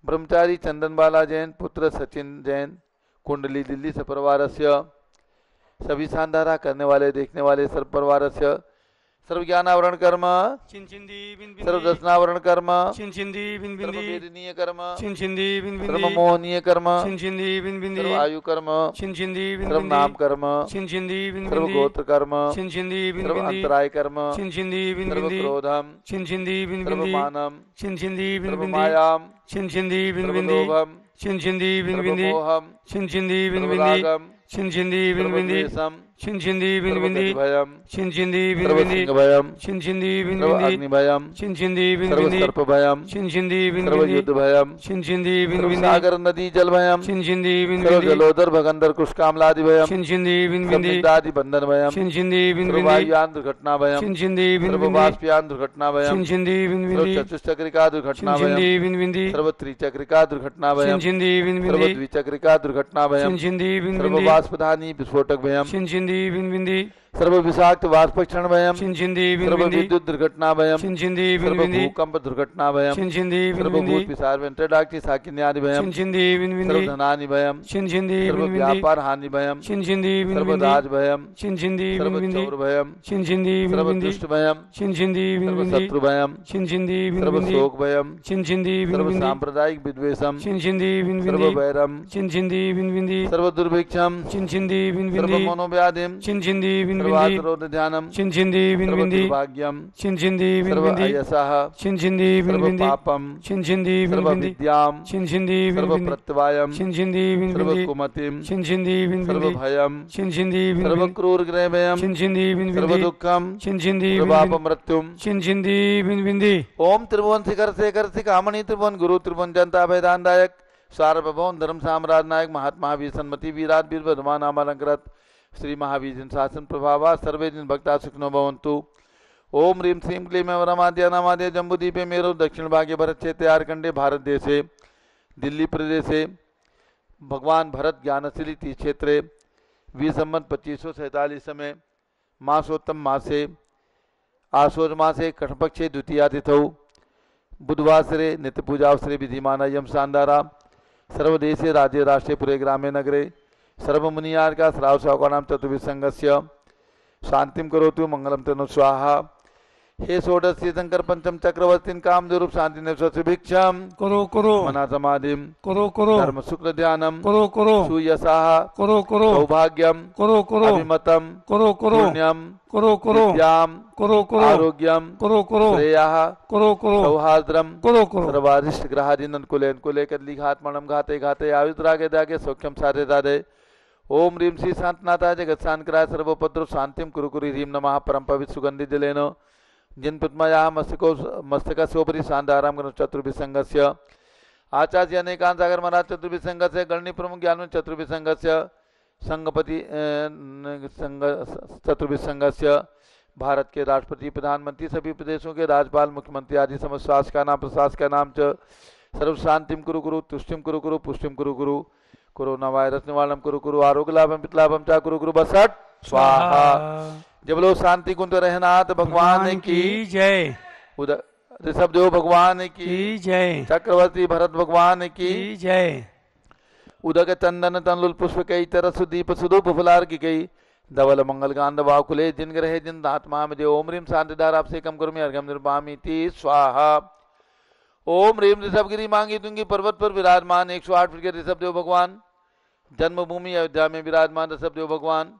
ब्रह्मचारी चंदनबाला जैन पुत्र सचिन जैन कुंडली दिल्ली सपरिवार सभी शानदारा करने वाले देखने वाले सपरिवार सर्वज्ञानावरण कर्म सर्वदर्शनावरण कर्म सर्ववेदनीय कर्म सर्वमोहनीय कर्म सर्वायु कर्म सर्वनाम कर्म सर्वगोत्र कर्म सर्वांतराय कर्म सर्वक्रोधम सर्वमानम सर्वमायाम सर्वलोभम छिंछिंदी बिनबिंदी छिंछिंदी बिनबिंदी छिंछिंदी बिनबिंदी छिंछिंदी बिनबिंदी छिंछिंदी बिनबिंदी छिंछिंदी बिनबिंदी छिंछिंदी बिनबिंदी छिंछिंदी बिनबिंदी छिंछिंदी बिनबिंदी सागर नदी जल भयम छिंछिंदी बिनबिंदी जलोदर भगंदर कुशकामलादि भयम छिंछिंदी बिनबिंदी आदि बंधन भयम छिंछिंदी बिनबिंदी यान दुर्घटना भयम छिंछिंदी बिनबिंदी वाष्पयान दुर्घटना भयम छिंछिंदी बिनबिंदी चतुष्चक्रिका दुर्घटना भयम छिंछिंदी बिनबिंदी सर्व त्रिचक्रिका दुर्घटना भयम सर्व द्विचक्रिका दुर्घटना भयम सर्व वाष्पधानी विस्फोटक भयम सर्व विषाक्त वाष्प क्षण भयम सर्व विद्युत दुर्घटना भयम सर्व भूकंप दुर्घटना भयम सर्व भूत पिसार वेंट्रेडाक्टी साकिनी आदि भयम सर्व धनानि भयम सर्व व्यापार हानि भयम सर्व दाज भयम सर्व चोर भयम सर्व दुष्ट भयम सर्व शत्रु भयम सर्व शोक भयम सर्व सांप्रदायिक विद्वेषम सर्व वैरम सर्व दुर्भिक्षम सर्व मनोव्याधिम सर्व आत्रोध ध्यानम सर्व दुर्भाग्यम सर्व अयसः सर्व पापम सर्व विद्याम सर्व प्रत्यवायम सर्व कुमतिम सर्व भयम सर्व क्रूर ग्रहभयम सर्व दुःखम सर्व अपमृत्युम। ओम त्रिभुवन शिखर शेखर शिखामणि त्रिभुवन गुरु त्रिभुवन जनता भयदानदायक सार्वभौम धर्म साम्राज नायक महात्मावीर सन्मति वीराट वीर बधमानामलंकृत श्री महावीर जिन शासन प्रभावा सर्वे जिन भक्ता सुखिनो भवन्तु। ओम रीम श्रीम क्लीम वरमाद्या नामाद्या जम्बुदीपे मेरो दक्षिण भागे भरत क्षेत्रे आरखंडे भारत देशे दिल्ली प्रदेशे भगवान भरत ज्ञानशीली तीर्थ क्षेत्रे 20 संवत 2547 समय मासोत्तम मासे आशोज मासे कण्ठपक्षे द्वितीया तिथौ बुधवासरे नित्य पूजावसरे विधिमाना यम शानदारा सर्वदेशे राज्य राष्ट्रे पुरे ग्रामे नगरे सर्वमुनियार्घा श्राव शाकानां चतुर्विसंगस्य शांतिम करोतु मंगलम तनु स्वाहा। हे षोडशी शंकर पंचम चक्रवर्तीन काम दुरूप शांति नेभिक्षम करो करो मना समाधिम करो करो धर्म शुक्ल ध्यानम करो करो सुयसाह करो करो सौभाग्यम करो करो अभिमतम करो करो पुण्यम करो करो विद्याम करो करो आरोग्यम करो करो श्रेयः करो करो सौहार्द्रम करो करो सर्वारिष्ट ग्रहादीन अनुकूलेन कुले कदलिघात्मणं घाते घाते आवित्रागे दागे सौख्यम सारे दादे। ओम रीम श्री शांतनाथाय जगत शांतकराय सर्वोपद्रव शांतिम कुरु कुरु ह्रीं नमः। परम पवित्र सुगंधि जलेन जिन पद्मया मस्तको मस्तकोपरि शांताराम चतुर्विसंगस्य आचार्य अनेकांत सागर महाराज चतुर्विसंगस्य गणनी प्रमुख ज्ञान चतुर्विसंगस्य संगपति संग चतुर्विसंगस्य भारत के राष्ट्रपति प्रधानमंत्री सभी प्रदेशों के राज्यपाल मुख्यमंत्री आदि समस्त शासक नाम प्रशासक का नाम च सर्व शांतिम कुरु कुरु तुष्टिम कुरु कुरु पुष्टिम कुरु कुरु कोरोना वायरस निवारणम कुरु कुरु आरोग्य लाभम पितलाभम चा कुरु कुरु बसट स्वाहा। जब लोग शांति गुण रहनाथ भगवान की जय। उदय ऋषभदेव भगवान की जय। चक्रवर्ती भरत भगवान की जय। उदक चंदन तनुल पुष्प कई तरस दीप सुदूप फुलार की गई धवल मंगल गांध वाकुले जिन ग्रहे जिन आत्मा में ओम रीम शांति धार आपसे कम करूँ अर्घम निर्वामी स्वाहा। ओम रीम ऋषभगिरी मांगी तुंगी पर्वत पर विराजमान 108 फीट के ऋषभदेव भगवान जन्मभूमि अयोध्या में विराजमान ऋषभदेव भगवान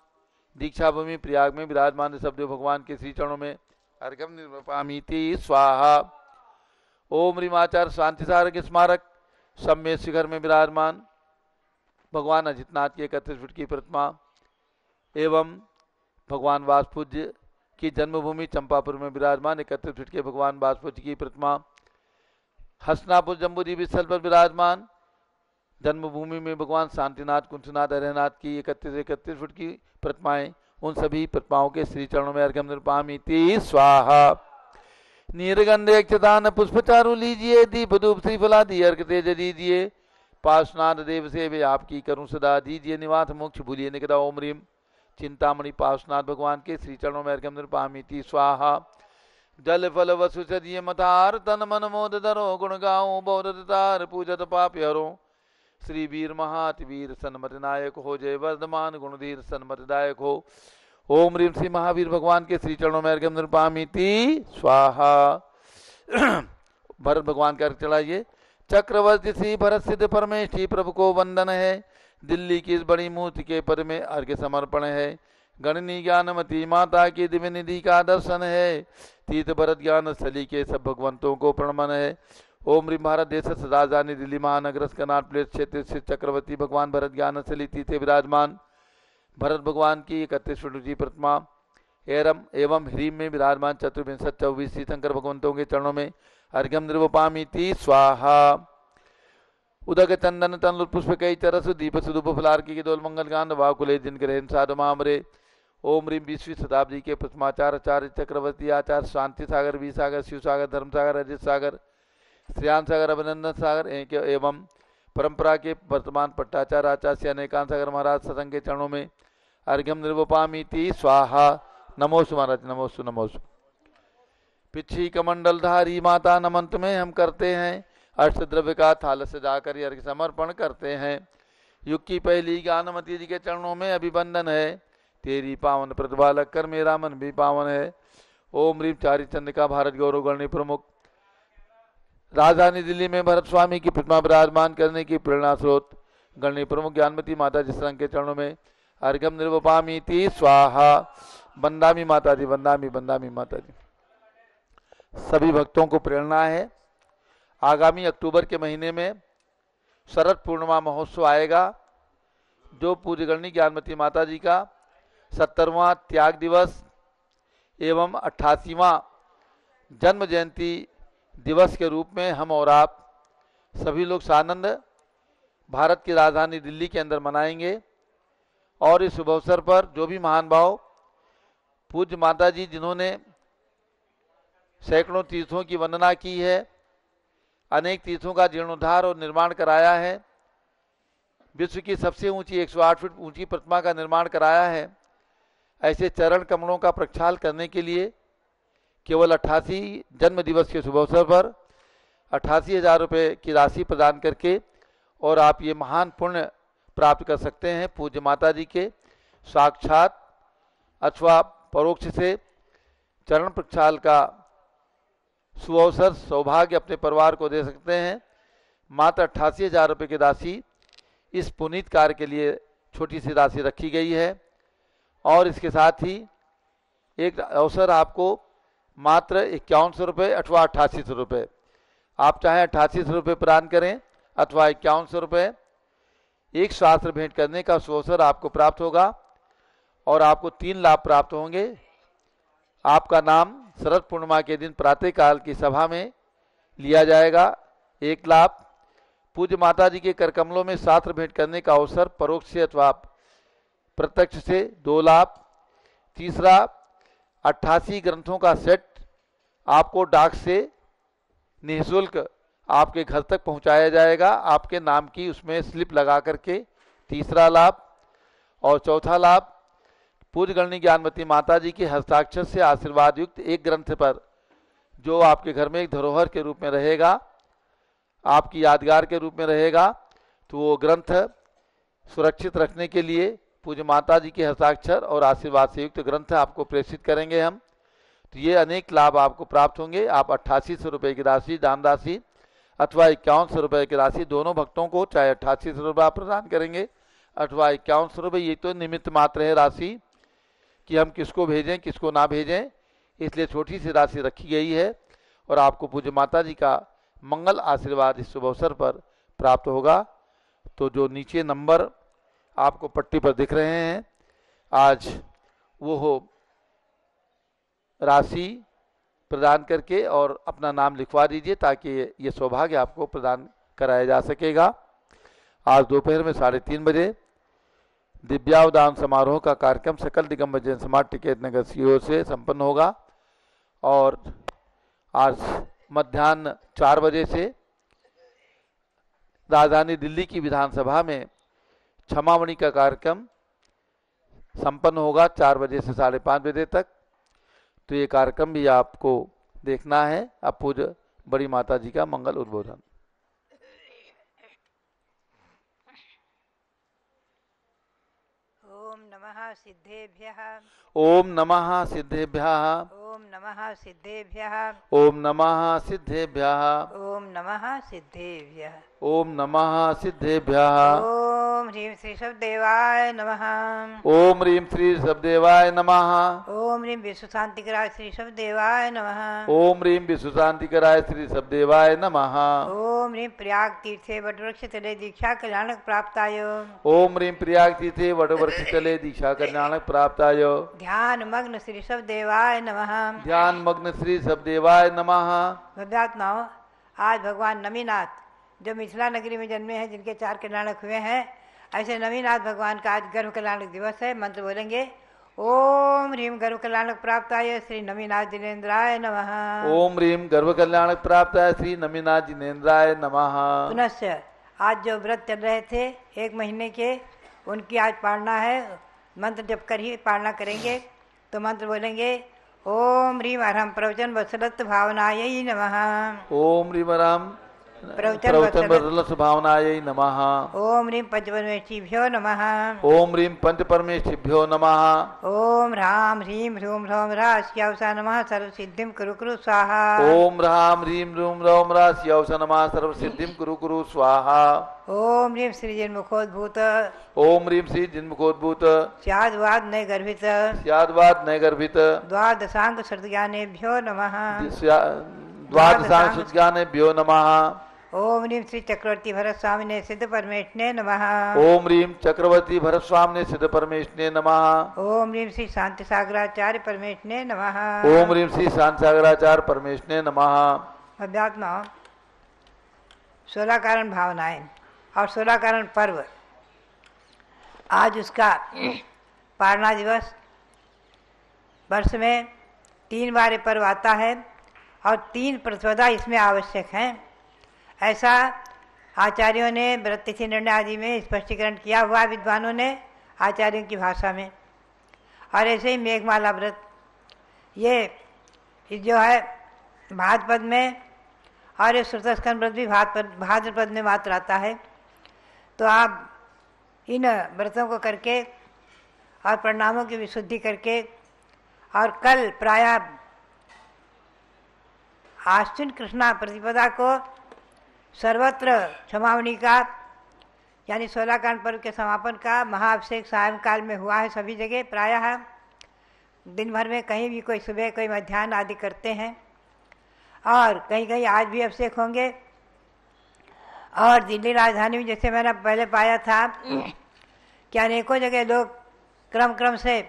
दीक्षा भूमि प्रयाग में विराजमान ऋषभदेव भगवान के श्री चरणों में अर्घम निर्वामी स्वाहा। ओम रीम आचार्य शांति सारक स्मारक सम्मेद शिखर में विराजमान भगवान अजितनाथ की 31 फीट की प्रतिमा एवं भगवान वासुपूज्य की जन्मभूमि चंपापुर में विराजमान 31 फीट के भगवान वासुपूज्य की प्रतिमा हस्तिनापुर जम्बूदीप स्थल पर विराजमान जन्मभूमि में भगवान शांतिनाथ कुंशनाथ अरहनाथ की 31 फीट की प्रतिमाएं उन सभी प्रतिमाओं के श्री चरणों में अर्घम निर्पामी स्वाहा। नीरगंधे अक्षतान पुष्प चारू लीजिए दीप धूप श्रीफला दी अर्घ तेज दीजिए पार्श्वनाथ देव से वे आपकी करूं सदा दीजिए निवास मोक्ष भूलिए निकदा। ओम रीम चिंतामणि पार्श्वनाथ भगवान के श्री चरणों में अर्घम निर्पामी स्वाहा। जल फल वसु सदिये मतार तन मन मोद धरो गुण गाओ बौद्ध तार पूजत पाप हरो श्री वीर महात वीर सन्मत नायक हो जय वर्धमान गुणधीर सन्मतदायक हो। ओम रीम श्री महावीर भगवान के श्री चरणों में अर्घम निर्पामी स्वाहा। भरत भगवान का अर्घ चढ़ाइए। चक्रवर्ती श्री भरत सिद्ध परमेश जी प्रभु को वंदन है दिल्ली की इस बड़ी मूर्ति के पद में अर्घ्य समर्पण है गणनी ज्ञानमती माता की दिव्य निधि का दर्शन है तीर्थ भरत ज्ञान स्थली के सब भगवंतों को प्रणमन है। ओम री महाराज देश राजधानी दिल्ली महानगर कनाट प्लेस क्षेत्र से चक्रवर्ती भगवान भरत ज्ञान से लीती थे विराजमान भरत भगवान की 31 जी प्रतिमा एरम एवं ह्रीम में विराजमान 24 श्री शंकर भगवंतों के चरणों में अर्घ्यम निर्वपामिति स्वाहा। उदक चंदन तन पुष्प कई चरस दीप सुदुप फलार्की के दोल मंगल गान वाकुले जिनके रहन साधुमामरे ओम रीम 20वीं शताब्दी के प्रथमाचार्य आचार्य चक्रवर्ती आचार्य शांति सागर वी सागर शिव सागर धर्म सागर अजित सागर श्रियान सागर अभिनंदन सागर एवं परंपरा के वर्तमान पट्टाचार्य आचार्य अनेकांत सागर महाराज सतंग के चरणों में अर्घ्यम निर्वपामिति स्वाहा। नमोस्तु महाराज, नमोस्तु नमोस्तु। पिछी कमंडलधारी माता नमंत में हम करते हैं अष्टद्रव्य का थाल से जाकर अर्घ्य समर्पण करते हैं। युग की पहली ज्ञानमती जी के चरणों में अभिवंदन है। तेरी पावन प्रतिभा लग कर मेरा मन भी पावन है। ओम रीम चारी चंद का भारत गौरव गणनी प्रमुख राजधानी दिल्ली में भरत स्वामी की प्रतिमा विराजमान करने की प्रेरणा स्रोत गणनी प्रमुख ज्ञानमती माता जी के चरणों में अर्घम निर्वपामिति स्वाहा। बंदामी माता जी, बंदामी बंदामी माता जी। सभी भक्तों को प्रेरणा है, आगामी अक्टूबर के महीने में शरद पूर्णिमा महोत्सव आएगा जो पूज्य गणनी ज्ञानमती माता जी का 70वां त्याग दिवस एवं 88वां जन्म जयंती दिवस के रूप में हम और आप सभी लोग सानंद भारत की राजधानी दिल्ली के अंदर मनाएंगे। और इस शुभ अवसर पर जो भी महान भाव पूज्य माता जी जिन्होंने सैकड़ों तीर्थों की वंदना की है, अनेक तीर्थों का जीर्णोद्धार और निर्माण कराया है, विश्व की सबसे ऊंची 108 फीट ऊंची प्रतिमा का निर्माण कराया है, ऐसे चरण कमलों का प्रक्षाल करने के लिए केवल 88 जन्म दिवस के शुभ अवसर पर 88,000 रुपये की राशि प्रदान करके और आप ये महान पुण्य प्राप्त कर सकते हैं। पूज्य माता जी के साक्षात अथवा परोक्ष से चरण प्रक्षाल का सुअवसर सौभाग्य अपने परिवार को दे सकते हैं। मात्र 88,000 रुपये की राशि इस पुनीत कार्य के लिए छोटी सी राशि रखी गई है। और इसके साथ ही एक अवसर आपको मात्र 5100 रुपये अथवा 8800 रुपये, आप चाहे 8800 रुपये प्रदान करें अथवा 5100 रुपये, एक शास्त्र भेंट करने का अवसर आपको प्राप्त होगा और आपको 3 लाभ प्राप्त होंगे। आपका नाम शरद पूर्णिमा के दिन प्रातःकाल की सभा में लिया जाएगा, 1 लाभ। पूज्य माता जी के करकमलों में शास्त्र भेंट करने का अवसर परोक्ष से अथवा प्रत्यक्ष से 2 लाभ। तीसरा, 88 ग्रंथों का सेट आपको डाक से निःशुल्क आपके घर तक पहुंचाया जाएगा, आपके नाम की उसमें स्लिप लगा करके, तीसरा लाभ। और चौथा लाभ, पूज्य गणनी ज्ञानमती माता जी के हस्ताक्षर से आशीर्वाद युक्त एक ग्रंथ पर जो आपके घर में एक धरोहर के रूप में रहेगा, आपकी यादगार के रूप में रहेगा, तो वो ग्रंथ सुरक्षित रखने के लिए पूज्य माता जी के हस्ताक्षर और आशीर्वाद से युक्त ग्रंथ आपको प्रेषित करेंगे हम, तो ये अनेक लाभ आपको प्राप्त होंगे। आप 8800 रुपये की राशि दान राशि अथवा 5100 रुपये की राशि दोनों भक्तों को, चाहे 8800 रुपये आप प्रदान करेंगे अथवा 5100 रुपये, ये तो निमित्त मात्र है राशि कि हम किसको भेजें किसको ना भेजें, इसलिए छोटी सी राशि रखी गई है। और आपको पूज्य माता जी का मंगल आशीर्वाद इस शुभ अवसर पर प्राप्त होगा। तो जो नीचे नंबर आपको पट्टी पर दिख रहे हैं, आज वो हो राशि प्रदान करके और अपना नाम लिखवा दीजिए ताकि ये सौभाग्य आपको प्रदान कराया जा सकेगा। आज दोपहर में 3:30 बजे दिव्यावदान समारोह का कार्यक्रम सकल दिगंबर जैन समाज टिकैत नगर सीओ से संपन्न होगा। और आज मध्यान्ह 4 बजे से राजधानी दिल्ली की विधानसभा में क्षमावणी का कार्यक्रम संपन्न होगा 4 बजे से 5:30 बजे तक, तो ये कार्यक्रम भी आपको देखना है। अब पूज्य बड़ी माता जी का मंगल उद्बोधन। ओम नमः सिद्धेभ्यः ओम नमः सिद्धेभ्यः ओम नमः सिद्धेभ्यः ओम नमः सिद्धेभ्यः। ओम नमः सिद्धेभ्यः ओम ह्रीं श्री शब्देवाय नमः ओम ह्रीं श्री शब्देवाय नमः ओम ह्रीं विश्वशांतिकराय श्री शब्देवाय नमः ओम ह्रीं विश्वशांतिकराय श्री शब्देवाय नमः ओम ह्रीं प्रयाग तीर्थे वटवृक्ष तले दीक्षा कल्याणक प्राप्ताय ओम ह्रीं प्रयाग तीर्थे वटवृक्ष तले दीक्षा कल्याणक प्राप्ताय ध्यान मग्न श्री शब्देवाय नमः ध्यान मग्न श्री शब्देवाय नमः। भव्यात्माओं, आज भगवान नमीनाथ जो मिथिला नगरी में जन्मे हैं, जिनके चार कल्याणक हुए हैं, ऐसे नवीनाथ भगवान का आज गर्भ कल्याणक दिवस है। मंत्र बोलेंगे ओम ह्रीम गर्भ कल्याणक प्राप्ताय श्री नवीनाथ जिनेन्द्राय नमः। ओम ह्रीम गर्भ कल्याणक प्राप्ताय श्री नवीनाथ जिनेन्द्राय नमः। पुनश्च आज जो व्रत चल रहे थे एक महीने के, उनकी आज पालना है। मंत्र जप कर ही पालना करेंगे। तो मंत्र बोलेंगे ओम ह्रीम अरहम प्रवचन वसलत भावनाय नमः। ओम ह्रीम अरहम प्रवचन बदल सुभावनायै नमः। ओम ह्रीं पंचपरमेष्ठिभ्यो नमः। ओम ह्रीं पंचपरमेष्ठिभ्यो नमः। ओम राम ह्रीं ह्रूं ह्रौं ह्रा श्यावसा नमः सर्वसिद्धिं कुरु कुरु स्वाहा। ओम राम ह्रीं ह्रूं ह्रौं ह्रा श्यावसा नमः सर्वसिद्धिं कुरु कुरु स्वाहा। ओम ह्रीं श्री जिन्मुखोद्भूत ओम ह्रीं श्री जिन्मुखोद्भूत स्याद्वाद नय गर्भित स्याद्वाद नय गर्भित द्वादशांग श्रुतज्ञानेभ्यो नमः द्वादशांग श्रुतज्ञानेभ्यो नमः। ओम ह्रीं श्री चक्रवर्ती भरत स्वामी ने सिद्ध परमेष्ठिने नमः। ओम ह्रीं चक्रवर्ती भरत स्वामी ने सिद्ध परमेष्ठिने नमः। ओम ह्रीं श्री शांति सागराचार्य परमेष्ठिने नमः। ओम ह्रीं श्री शांति सागराचार्य परमेष्ठिने नमः। अध्यात्म 16 कारण भावनाएं और 16 कारण पर्व, आज उसका पारणा दिवस। वर्ष में 3 बार पर्व आता है और 3 प्रतिपदा इसमें आवश्यक हैं, ऐसा आचार्यों ने व्रततिथि निर्णय आदि में स्पष्टीकरण किया हुआ, विद्वानों ने आचार्यों की भाषा में। और ऐसे ही मेघमाला व्रत, ये जो है भाद्रपद में, और ये श्रुतस्कंद व्रत भी भाद्रपद में मात्र आता है। तो आप इन व्रतों को करके और परिणामों की विशुद्धि करके, और कल प्रायः आश्विन कृष्णा प्रतिपदा को सर्वत्र क्षमावणी का यानी 16 कारण पर्व के समापन का महाअभिषेक सायंकाल में हुआ है। सभी जगह प्रायः दिन भर में कहीं भी कोई सुबह कोई मध्याह्न आदि करते हैं, और कहीं कहीं आज भी अभिषेक होंगे। और दिल्ली राजधानी में जैसे मैंने पहले पाया था कि अनेकों जगह लोग क्रम क्रम से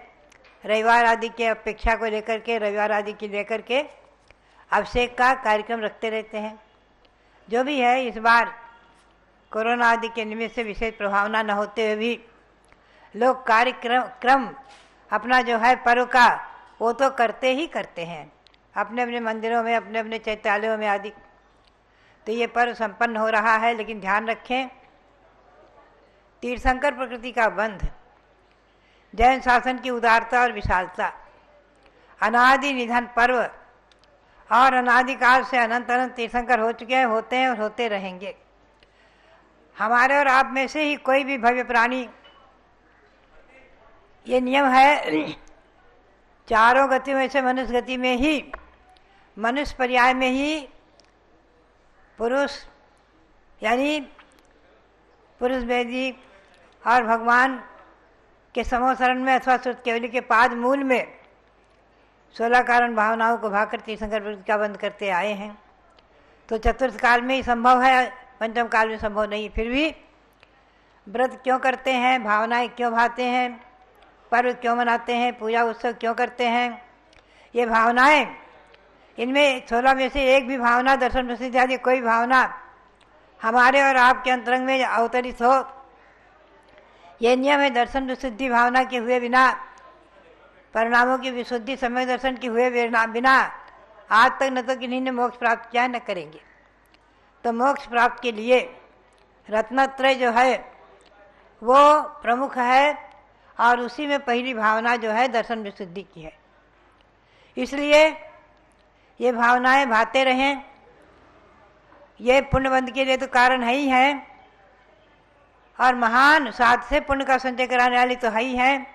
रविवार आदि के अपेक्षा को लेकर के अभिषेक का कार्यक्रम रखते रहते हैं। जो भी है, इस बार कोरोना आदि के निमित्त से विशेष प्रभावना न होते हुए भी लोग कार्यक्रम अपना जो है पर्व का वो तो करते ही करते हैं, अपने अपने मंदिरों में, अपने अपने चैत्यालयों में आदि। तो ये पर्व संपन्न हो रहा है, लेकिन ध्यान रखें तीर्थंकर प्रकृति का बंध, जैन शासन की उदारता और विशालता, अनादि निधन पर्व, और अनादिकाल से अनंत अनंत तीर्थंकर हो चुके हैं, होते हैं और होते रहेंगे। हमारे और आप में से ही कोई भी भव्य प्राणी, ये नियम है, चारों गति में से मनुष्य गति में ही, मनुष्य पर्याय में ही पुरुष यानी पुरुष वेदी और भगवान के समोसरण में अथवा श्रुत केवली के पाद मूल में 16 कारण भावनाओं को भागकर तीर्थंकर प्रकृति का बंद करते आए हैं। तो चतुर्थ काल में ही संभव है, पंचम काल में संभव नहीं। फिर भी व्रत क्यों करते हैं, भावनाएं क्यों भाते हैं, पर्व क्यों मनाते हैं, पूजा उत्सव क्यों करते हैं, ये भावनाएं, इनमें 16 में से एक भी भावना, दर्शन प्रसिद्धि आदि कोई भावना हमारे और आपके अंतरंग में अवतरित हो, ये नियम है। दर्शन प्रसिद्धि भावना के हुए बिना, परिणामों की विशुद्धि सम्यक दर्शन की हुए बिना आज तक न तो किन्हीं ने मोक्ष प्राप्त किया, न करेंगे। तो मोक्ष प्राप्त के लिए रत्नत्रय जो है वो प्रमुख है, और उसी में पहली भावना जो है दर्शन विशुद्धि की है। इसलिए ये भावनाएं भाते रहें, ये पुण्यबंध के लिए तो कारण है ही है, और महान साध से पुण्य का संचय कराने वाली तो है ही है,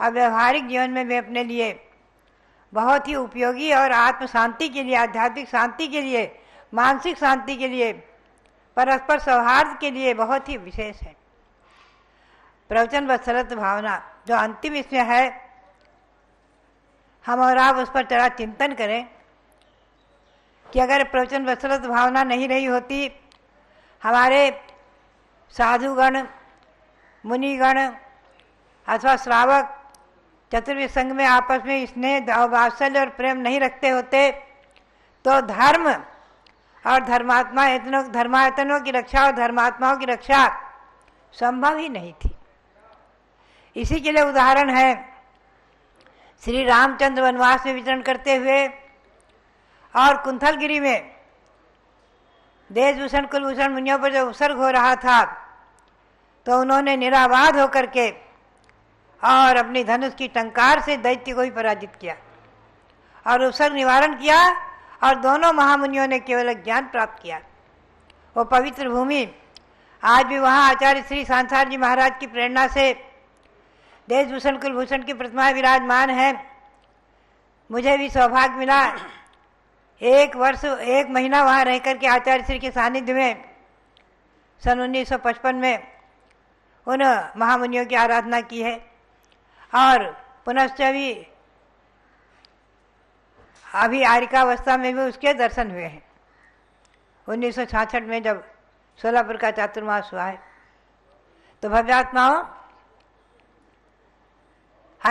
और व्यवहारिक जीवन में भी अपने लिए बहुत ही उपयोगी, और आत्म शांति के लिए, आध्यात्मिक शांति के लिए, मानसिक शांति के लिए परस्पर सौहार्द के लिए बहुत ही विशेष है। प्रवचन व सरत भावना जो अंतिम इसमें है, हम और आप उस पर जरा चिंतन करें कि अगर प्रवचन व सरत भावना नहीं रही होती, हमारे साधुगण, मुनिगण अथवा श्रावक चतुर्विध संघ में आपस में स्नेह, वात्सल्य और प्रेम नहीं रखते होते, तो धर्म और धर्मात्मा, धर्मायतनों की रक्षा और धर्मात्माओं की रक्षा संभव ही नहीं थी। इसी के लिए उदाहरण है श्री रामचंद्र वनवास में विचरण करते हुए और कुंथलगिरी में देशभूषण कुलभूषण मुनियों पर जब उपसर्ग हो रहा था, तो उन्होंने निरावाद होकर के और अपनी धनुष की टंकार से दैत्य को ही पराजित किया और उपसर्ग निवारण किया, और दोनों महामुनियों ने केवल ज्ञान प्राप्त किया। वो पवित्र भूमि आज भी वहाँ आचार्य श्री सांसार जी महाराज की प्रेरणा से देशभूषण कुलभूषण की प्रतिमा विराजमान है। मुझे भी सौभाग्य मिला 1 महीना वहाँ रह करके आचार्य श्री के सानिध्य में सन 1955 में उन महामुनियों की आराधना की है, और पुनश्च भी अभी आरिकावस्था में भी उसके दर्शन हुए हैं 1966 में जब सोलापुर का चातुर्मास हुआ है। तो भव्यात्माओं,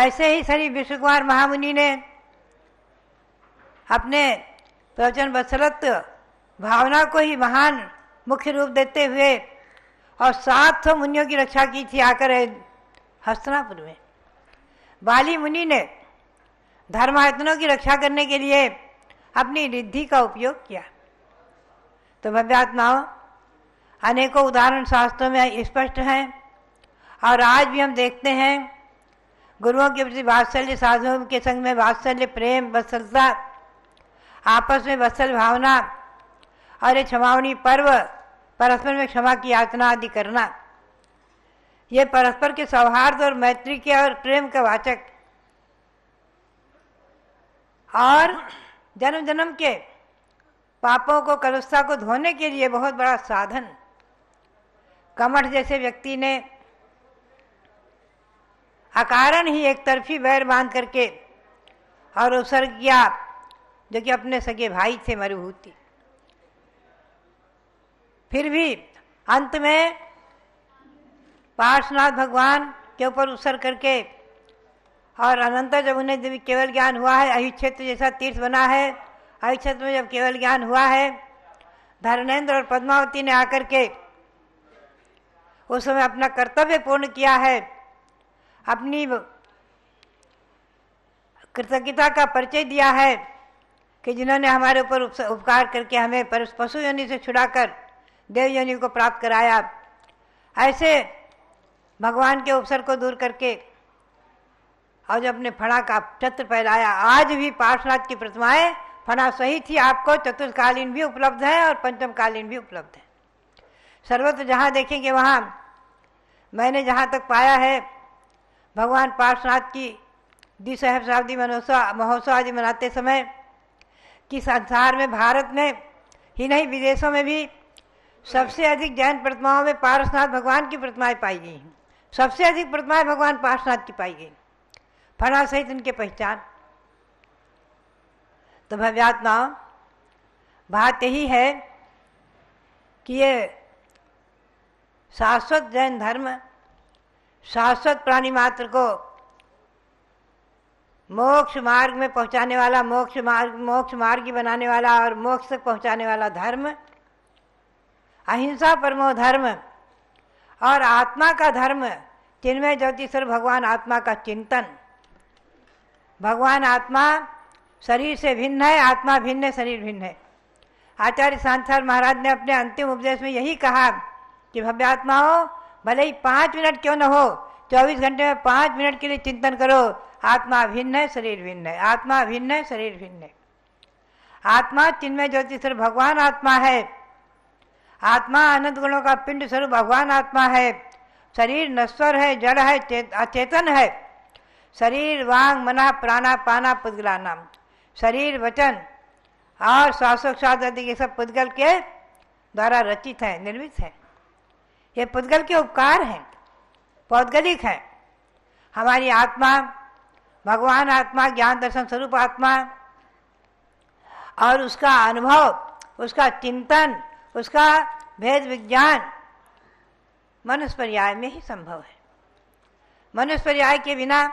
ऐसे ही श्री विश्व कुमार महामुनि ने अपने प्रवचन बसरत भावना को ही महान मुख्य रूप देते हुए और 700 मुनियों की रक्षा की थी आकर हस्तिनापुर में। बाली मुनि ने धर्मायतनों की रक्षा करने के लिए अपनी रिद्धि का उपयोग किया। तो भव्यात्माओं, अनेकों उदाहरण शास्त्रों में स्पष्ट हैं, और आज भी हम देखते हैं गुरुओं के प्रति वात्सल्य, साधुओं के संग में वात्सल्य, प्रेम, वत्सलता, आपस में वत्सल भावना और ये क्षमावणी पर्व, परस्पर में क्षमा की याचना आदि करना, ये परस्पर के सौहार्द और मैत्री के और प्रेम का वाचक और जन्म जन्म के पापों को, कलुषता को धोने के लिए बहुत बड़ा साधन। कमठ जैसे व्यक्ति ने अकारण ही एक तरफी बैर बांध करके और उपसर्ग किया, जो कि अपने सगे भाई थे मरुभूति। फिर भी अंत में पार्श्वनाथ भगवान के ऊपर उपसर्ग करके, और अनंतर जब उन्हें देवी केवल ज्ञान हुआ है, अहि क्षेत्र जैसा तीर्थ बना है, अहि क्षेत्र में जब केवल ज्ञान हुआ है, धरणेंद्र और पद्मावती ने आकर के उस समय अपना कर्तव्य पूर्ण किया है, अपनी कृतज्ञता का परिचय दिया है कि जिन्होंने हमारे ऊपर उपकार करके हमें पशु योनि से छुड़ाकर देव योनि को प्राप्त कराया। ऐसे भगवान के उपसर्ग को दूर करके और जब अपने फणा का छत्र फैलाया, आज भी पार्श्वनाथ की प्रतिमाएं फणा सहित ही आपको चतुर्थकालीन भी उपलब्ध है और पंचमकालीन भी उपलब्ध है। सर्वत्र जहाँ देखेंगे वहाँ, मैंने जहाँ तक पाया है, भगवान पार्श्वनाथ की द्विसहस्राब्दी महोत्सव आदि मनाते समय कि संसार में, भारत में ही नहीं विदेशों में भी सबसे अधिक जैन प्रतिमाओं में पार्श्वनाथ भगवान की प्रतिमाएं पाई गई हैं। सबसे अधिक प्रतिमाएं भगवान पार्श्वनाथ की पाई गई, फणा सहित इनके पहचान। तो भव्यात्माओं, बात यही है कि ये शाश्वत जैन धर्म शाश्वत प्राणी मात्र को मोक्ष मार्ग में पहुंचाने वाला, मोक्ष मार्गी बनाने वाला और मोक्ष तक पहुंचाने वाला धर्म, अहिंसा परमो धर्म और आत्मा का धर्म, चिन्मय ज्योतिस्वर भगवान आत्मा का चिंतन। भगवान आत्मा शरीर से भिन्न है, आत्मा भिन्न है, शरीर भिन्न है। आचार्य सांसार महाराज ने अपने अंतिम उपदेश में यही कहा कि भव्यात्मा हो, भले ही 5 मिनट क्यों न हो, 24 घंटे में 5 मिनट के लिए चिंतन करो, आत्मा भिन्न है, शरीर भिन्न है, आत्मा भिन्न है, शरीर भिन्न है। आत्मा चिन्मय ज्योतिस्वर भगवान आत्मा है, आत्मा अनंत गुणों का पिंड स्वरूप भगवान आत्मा है, शरीर नश्वर है, जड़ है, अचेतन है। शरीर वांग मना प्राणा पाना पुद्गला नाम, शरीर वचन और श्वासोच्छ्वास आदि के सब पुद्गल के द्वारा रचित है, निर्मित है। ये पुद्गल के उपकार हैं, पौद्गलिक हैं। हमारी आत्मा, भगवान आत्मा, ज्ञान दर्शन स्वरूप आत्मा और उसका अनुभव, उसका चिंतन, उसका भेद विज्ञान मनुस्पर्याय में ही संभव है। मनुस्पर्याय के बिना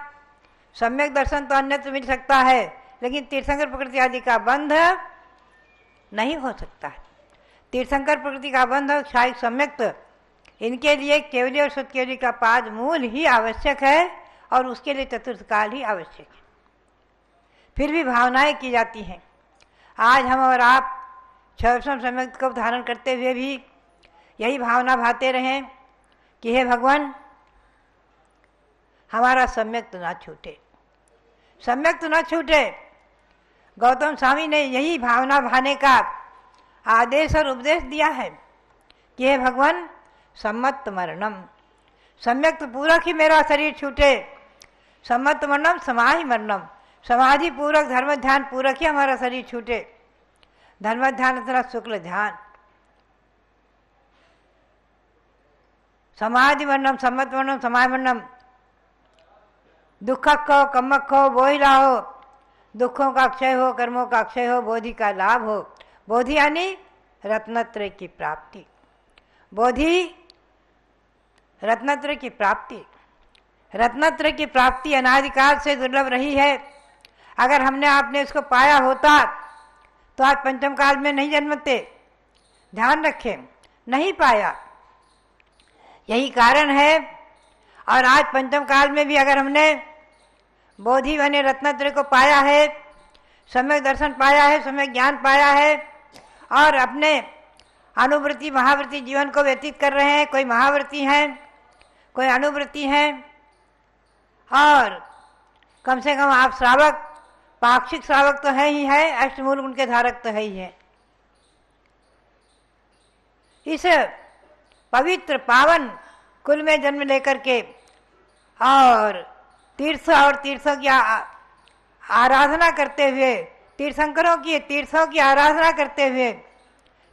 सम्यक दर्शन तो अन्यत्र मिल सकता है, लेकिन तीर्थंकर प्रकृति आदि का बंध नहीं हो सकता है। तीर्थंकर प्रकृति का बंध और क्षायिक सम्यक्त, इनके लिए केवली और सुतकेवली का पाद मूल ही आवश्यक है और उसके लिए चतुर्थकाल ही आवश्यक है। फिर भी भावनाएं की जाती हैं। आज हम और आप सर्वसम सम्यक को धारण करते हुए भी यही भावना भाते रहें कि हे भगवान, हमारा सम्यक तो ना छूटे, सम्यक तो ना छूटे। गौतम स्वामी ने यही भावना भाने का आदेश और उपदेश दिया है कि हे भगवान, सम्मत मरणम, सम्यक तो पूर्वक ही मेरा शरीर छूटे। सम्मत मरणम समाहि मरणम, समाधि पूर्वक धर्म ध्यान पूर्वक ही हमारा शरीर छूटे। धर्म ध्यान अथवा शुक्ल ध्यान, समाधि मरणम, सम्मत मरणम, समाहि मरणम। दुखक हो, कमक हो, बोहिला हो, दुखों का अक्षय हो, कर्मों का अक्षय हो, बोधि का लाभ हो। बोधि यानी रत्नत्रय की प्राप्ति, बोधि रत्नत्रय की प्राप्ति। रत्नत्रय की प्राप्ति अनादिकाल से दुर्लभ रही है। अगर हमने आपने इसको पाया होता तो आज पंचम काल में नहीं जन्मते। ध्यान रखें, नहीं पाया, यही कारण है। और आज पंचम काल में भी अगर हमने बोधि यानी रत्नत्रय को पाया है, सम्यक दर्शन पाया है, सम्यक ज्ञान पाया है और अपने अनुवृत्ति महावृत्ति जीवन को व्यतीत कर रहे हैं, कोई महावृत्ति हैं, कोई अनुवृत्ति हैं, और कम से कम आप श्रावक, पाक्षिक श्रावक तो है ही है, अष्टमूल गुण के धारक तो है ही है। इस पवित्र पावन कुल में जन्म लेकर के और तीर्थ और तीर्थों की आराधना करते हुए, तीर्थंकरों की तीर्थों की आराधना करते हुए,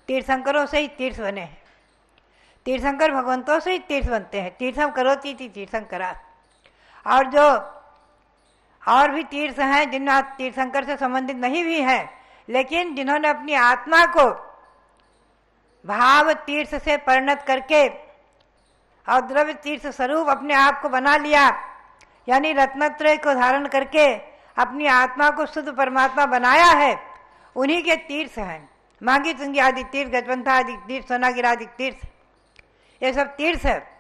तीर्थंकरों से ही तीर्थ बने हैं। तीर्थंकर भगवंतों से ही तीर्थ बनते हैं। तीर्थम करोति तीर्थंकरा। और जो और भी तीर्थ हैं जिन्हें तीर्थंकर से संबंधित नहीं भी हैं, लेकिन जिन्होंने अपनी आत्मा को भाव तीर्थ से परिणत करके और द्रव्य तीर्थ स्वरूप अपने आप को बना लिया, यानी रत्नत्रय को धारण करके अपनी आत्मा को शुद्ध परमात्मा बनाया है, उन्हीं के तीर्थ हैं। मांगी तुंगी आदि तीर्थ, गजवंथा आदि तीर्थ, सोनागिरा आदि तीर्थ, ये सब तीर्थ है।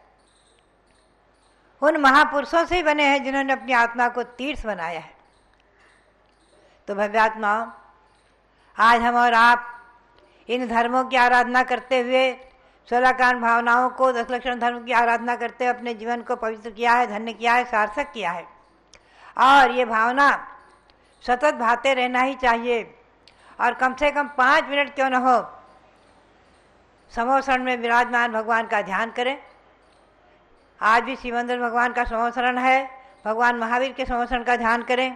उन महापुरुषों से ही बने हैं जिन्होंने अपनी आत्मा को तीर्थ बनाया है। तो भव्यात्माओं, आज हम और आप इन धर्मों की आराधना करते हुए, 16 कांड भावनाओं को, 10 लक्षण धर्म की आराधना करते हुए अपने जीवन को पवित्र किया है, धन्य किया है, सार्थक किया है। और ये भावना सतत भाते रहना ही चाहिए। और कम से कम 5 मिनट क्यों न हो, समोसरण में विराजमान भगवान का ध्यान करें। आज भी शिवंदर भगवान का समोसरण है, भगवान महावीर के समोसरण का ध्यान करें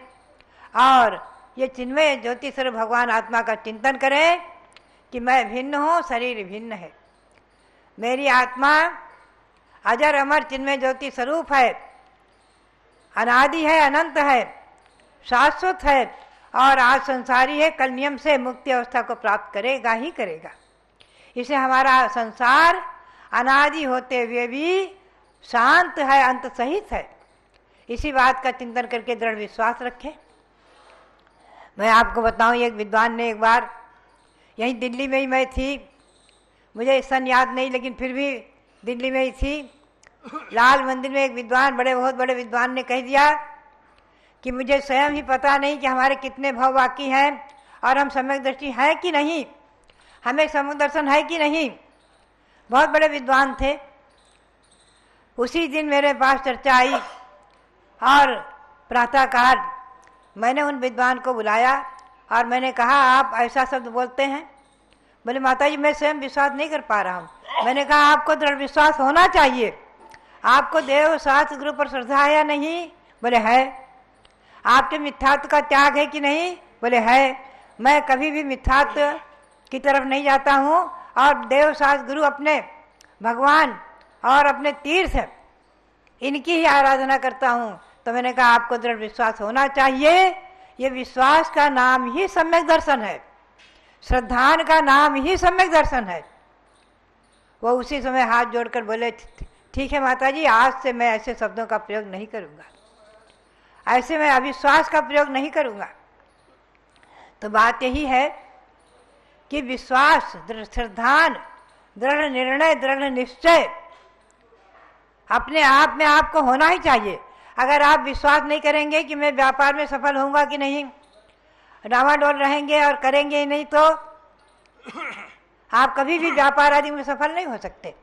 और ये चिन्मय ज्योति स्वरूप भगवान आत्मा का चिंतन करें कि मैं भिन्न हूँ, शरीर भिन्न है, मेरी आत्मा अजर अमर चिन्मय ज्योति स्वरूप है, अनादि है, अनंत है, शाश्वत है और आज संसारी है, कल नियम से मुक्ति अवस्था को प्राप्त करेगा ही करेगा। इसे हमारा संसार अनादि होते हुए भी शांत है, अंत सहित है। इसी बात का चिंतन करके दृढ़ विश्वास रखें। मैं आपको बताऊं, एक विद्वान ने एक बार, यहीं दिल्ली में ही मैं थी, मुझे सन याद नहीं, लेकिन फिर भी दिल्ली में ही थी, लाल मंदिर में एक विद्वान, बहुत बड़े विद्वान ने कह दिया कि मुझे स्वयं ही पता नहीं कि हमारे कितने भाव बाकी हैं और हम सम्यक दृष्टि है कि नहीं, हमें सम्यक दर्शन है कि नहीं। बहुत बड़े विद्वान थे। उसी दिन मेरे पास चर्चा आई और प्रातःकाल मैंने उन विद्वान को बुलाया और मैंने कहा, आप ऐसा शब्द बोलते हैं। बोले, माताजी, मैं स्वयं विश्वास नहीं कर पा रहा हूँ। मैंने कहा, आपको दृढ़ विश्वास होना चाहिए। आपको देव सात गुरु पर श्रद्धा है या नहीं? बोले, है। आपके मिथ्यात्व का त्याग है कि नहीं? बोले, है। मैं कभी भी मिथ्यात्व की तरफ नहीं जाता हूँ और देव सास गुरु अपने भगवान और अपने तीर्थ इनकी ही आराधना करता हूँ। तो मैंने कहा आपको दृढ़ विश्वास होना चाहिए, ये विश्वास का नाम ही सम्यक दर्शन है, श्रद्धान का नाम ही सम्यक दर्शन है। वो उसी समय हाथ जोड़कर बोले, ठीक है माता जी, आज से मैं ऐसे शब्दों का प्रयोग नहीं करूँगा, ऐसे मैं अविश्वास का प्रयोग नहीं करूँगा। तो बात यही है कि विश्वास, दृढ़ श्रद्धान, दृढ़ निर्णय, दृढ़ निश्चय अपने आप में आपको होना ही चाहिए। अगर आप विश्वास नहीं करेंगे कि मैं व्यापार में सफल होऊंगा कि नहीं, डामाडोल रहेंगे और करेंगे ही नहीं, तो आप कभी भी व्यापार आदि में सफल नहीं हो सकते।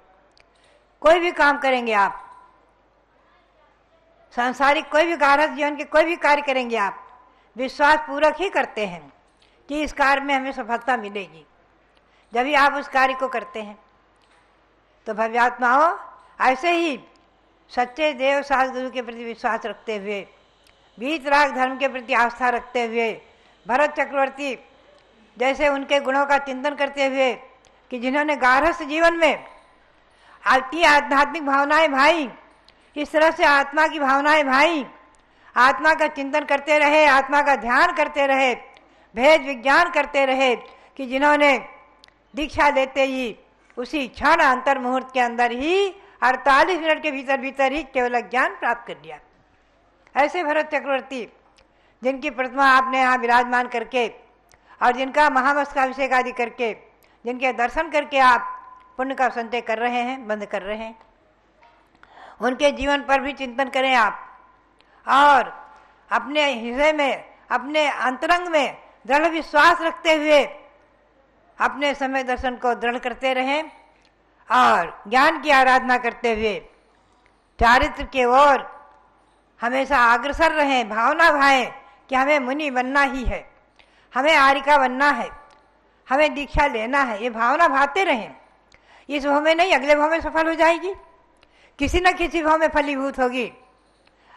कोई भी काम करेंगे आप, सांसारिक कोई भी गार्हस्थ जीवन के कोई भी कार्य करेंगे आप, विश्वास पूर्वक ही करते हैं कि इस कार्य में हमें सफलता मिलेगी, जब भी आप उस कार्य को करते हैं। तो भव्यात्माओं, ऐसे ही सच्चे देव सास गुरु के प्रति विश्वास रखते हुए, बीतराग धर्म के प्रति आस्था रखते हुए, भरत चक्रवर्ती जैसे उनके गुणों का चिंतन करते हुए कि जिन्होंने गार्हस्थ जीवन में आती आध्यात्मिक भावनाएं भाई, इस तरह से आत्मा की भावनाएं भाई, आत्मा का चिंतन करते रहे, आत्मा का ध्यान करते रहे, भेद विज्ञान करते रहे, कि जिन्होंने दीक्षा लेते ही उसी क्षण अंतर मुहूर्त के अंदर ही 48 मिनट के भीतर भीतर ही केवल ज्ञान प्राप्त कर लिया। ऐसे भरत चक्रवर्ती जिनकी प्रतिमा आपने यहाँ विराजमान करके और जिनका महामस्तकाभिषेक आदि करके, जिनके दर्शन करके आप पुण्य का संचय कर रहे हैं, बंद कर रहे हैं, उनके जीवन पर भी चिंतन करें आप, और अपने हृदय में, अपने अंतरंग में दृढ़ विश्वास रखते हुए अपने समय दर्शन को दृढ़ करते रहें और ज्ञान की आराधना करते हुए चारित्र के ओर हमेशा अग्रसर रहें, भावना भाएं कि हमें मुनि बनना ही है, हमें आरिका बनना है, हमें दीक्षा लेना है, ये भावना भाते रहें। इस भाव में नहीं, अगले भाव में सफल हो जाएगी, किसी न किसी भाव में फलीभूत होगी।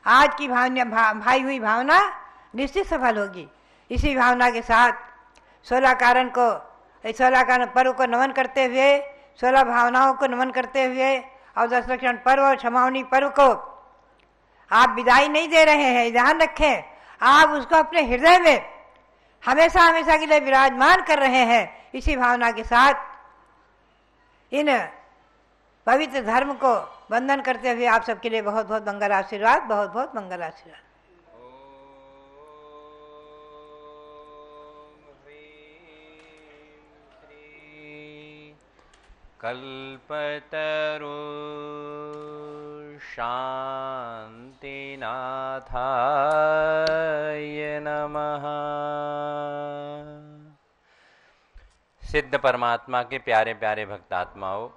आज की भावना भाई हुई भावना निश्चित सफल होगी। इसी भावना के साथ 16 कारण पर्व को नमन करते हुए, 16 भावनाओं को नमन करते हुए और 10 लक्षण पर्व और क्षमावणी पर्व को आप विदाई नहीं दे रहे हैं, ध्यान रखें। आप उसको अपने हृदय में हमेशा हमेशा के लिए विराजमान कर रहे हैं। इसी भावना के साथ इन पवित्र धर्म को वंदन करते हुए आप सबके लिए बहुत बहुत मंगल आशीर्वाद, बहुत बहुत मंगल आशीर्वाद। कल्पतरु शांतिनाथाय नमः। सिद्ध परमात्मा के प्यारे प्यारे भक्तात्माओं,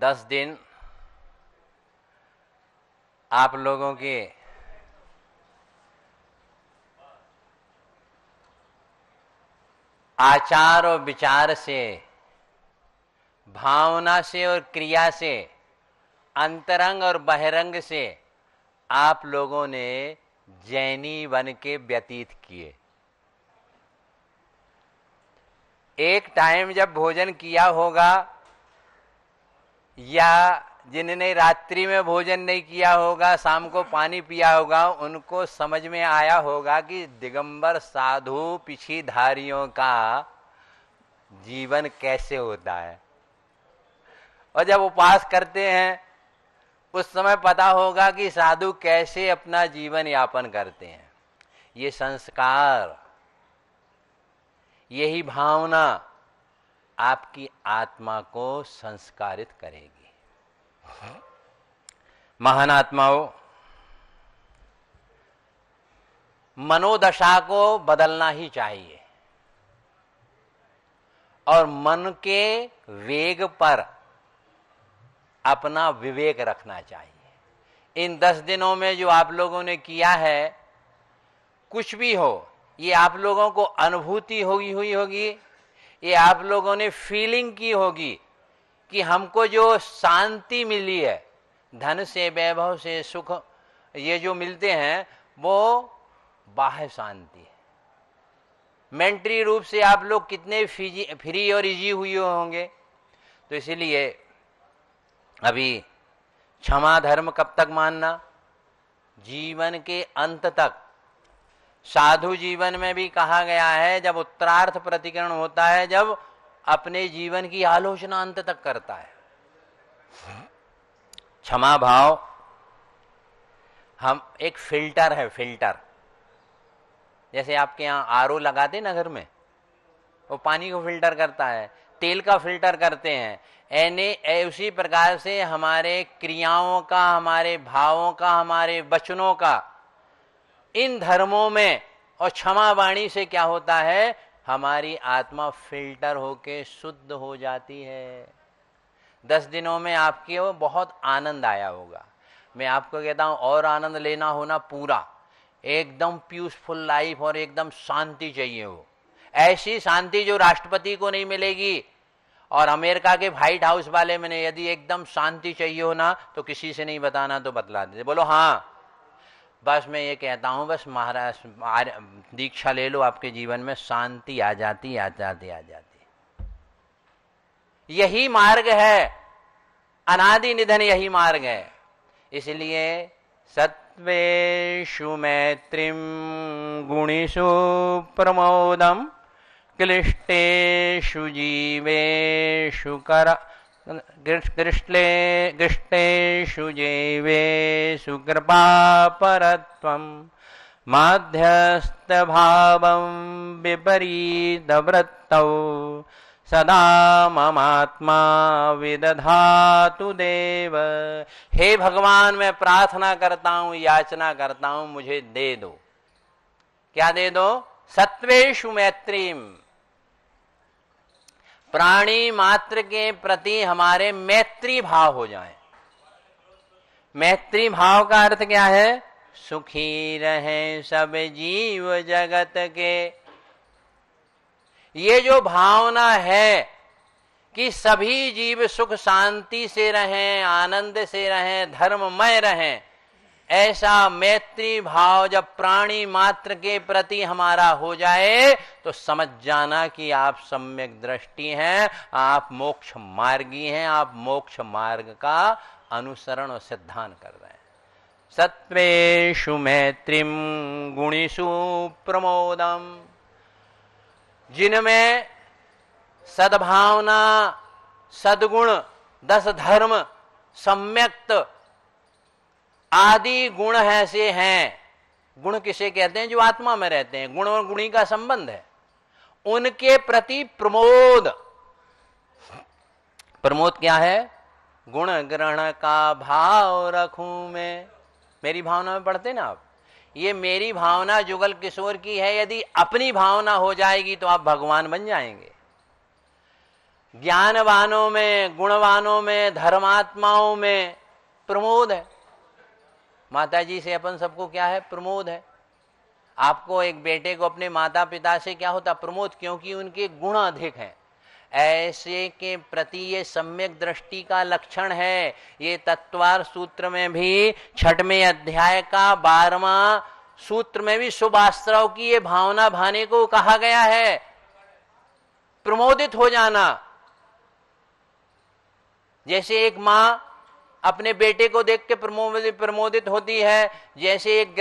10 दिन आप लोगों के आचार और विचार से, भावना से और क्रिया से, अंतरंग और बहिरंग से आप लोगों ने जैनी बन के व्यतीत किए। एक टाइम जब भोजन किया होगा, या जिन्होंने रात्रि में भोजन नहीं किया होगा, शाम को पानी पिया होगा, उनको समझ में आया होगा कि दिगंबर साधु पिछीधारियों का जीवन कैसे होता है। और जब उपवास करते हैं उस समय पता होगा कि साधु कैसे अपना जीवन यापन करते हैं। ये संस्कार, यही भावना आपकी आत्मा को संस्कारित करेगी। महान आत्माओं, मनोदशा को बदलना ही चाहिए और मन के वेग पर अपना विवेक रखना चाहिए। इन 10 दिनों में जो आप लोगों ने किया है, कुछ भी हो, ये आप लोगों को अनुभूति हुई होगी, ये आप लोगों ने फीलिंग की होगी कि हमको जो शांति मिली है, धन से, वैभव से, सुख ये जो मिलते हैं वो बाह्य शांति है। मेंटली रूप से आप लोग कितने फ्री और इजी हुए होंगे। तो इसीलिए अभी क्षमा धर्म कब तक मानना, जीवन के अंत तक। साधु जीवन में भी कहा गया है जब उत्तरार्थ प्रतिकरण होता है, जब अपने जीवन की आलोचना अंत तक करता है। क्षमा भाव हम एक फिल्टर है, फिल्टर। जैसे आपके यहाँ आरओ लगाते ना घर में, वो पानी को फिल्टर करता है, तेल का फिल्टर करते हैं। उसी प्रकार से हमारे क्रियाओं का, हमारे भावों का, हमारे वचनों का, इन धर्मों में और क्षमा वाणी से क्या होता है, हमारी आत्मा फिल्टर होके शुद्ध हो जाती है। 10 दिनों में आपके वो बहुत आनंद आया होगा। मैं आपको कहता हूँ और आनंद लेना होना पूरा, एकदम पीसफुल लाइफ और एकदम शांति चाहिए हो, ऐसी शांति जो राष्ट्रपति को नहीं मिलेगी और अमेरिका के व्हाइट हाउस वाले में नहीं। यदि एकदम शांति चाहिए हो ना तो किसी से नहीं बताना, तो बतला देते, बोलो हाँ। बस मैं ये कहता हूँ, बस महाराज दीक्षा ले लो, आपके जीवन में शांति आ जाती आ जाती। यही मार्ग है, अनादि निधन यही मार्ग है। इसलिए सत्वेषु मैत्रीम गुणीषु प्रमोदम क्लिष्टेषु जीवेषु कृष्टेषु जीवेषु कृपा परत्वं माध्यस्थ भावं विपरीत वृत्तौ सदा ममात्मा विदधातु देव। हे भगवान, मैं प्रार्थना करता हूँ, याचना करता हूँ, मुझे दे दो। क्या दे दो? सत्वेषु मैत्रीम। प्राणी मात्र के प्रति हमारे मैत्री भाव हो जाए। मैत्री भाव का अर्थ क्या है? सुखी रहें सब जीव जगत के। ये जो भावना है कि सभी जीव सुख शांति से रहें, आनंद से रहें, धर्ममय रहें, ऐसा मैत्री भाव जब प्राणी मात्र के प्रति हमारा हो जाए तो समझ जाना कि आप सम्यक दृष्टि हैं, आप मोक्ष मार्गी हैं, आप मोक्ष मार्ग का अनुसरण और सिद्धांत कर रहे हैं। सत्वेषु मैत्रीम गुणीषु प्रमोदम। जिनमें सद्भावना, सद्गुण, 10 धर्म, सम्यक्त आदि गुण ऐसे हैं। गुण किसे कहते हैं? जो आत्मा में रहते हैं। गुण और गुणी का संबंध है। उनके प्रति प्रमोद। प्रमोद क्या है? गुण ग्रहण का भाव रखूं मैं। मेरी भावना में पढ़ते ना आप, ये मेरी भावना जुगल किशोर की है। यदि अपनी भावना हो जाएगी तो आप भगवान बन जाएंगे। ज्ञानवानों में, गुणवानों में, धर्मात्माओं में प्रमोद है। माता जी से अपन सबको क्या है? प्रमोद है। आपको एक बेटे को अपने माता पिता से क्या होता? प्रमोद, क्योंकि उनके गुण अधिक हैं। ऐसे के प्रति ये सम्यक दृष्टि का लक्षण है। ये तत्वार सूत्र में भी 6वें अध्याय का 12वां सूत्र में भी सुभास्त्रव की ये भावना भाने को कहा गया है, प्रमोदित हो जाना। जैसे एक माँ अपने बेटे को देख के प्रमोदित होती है, जैसे एक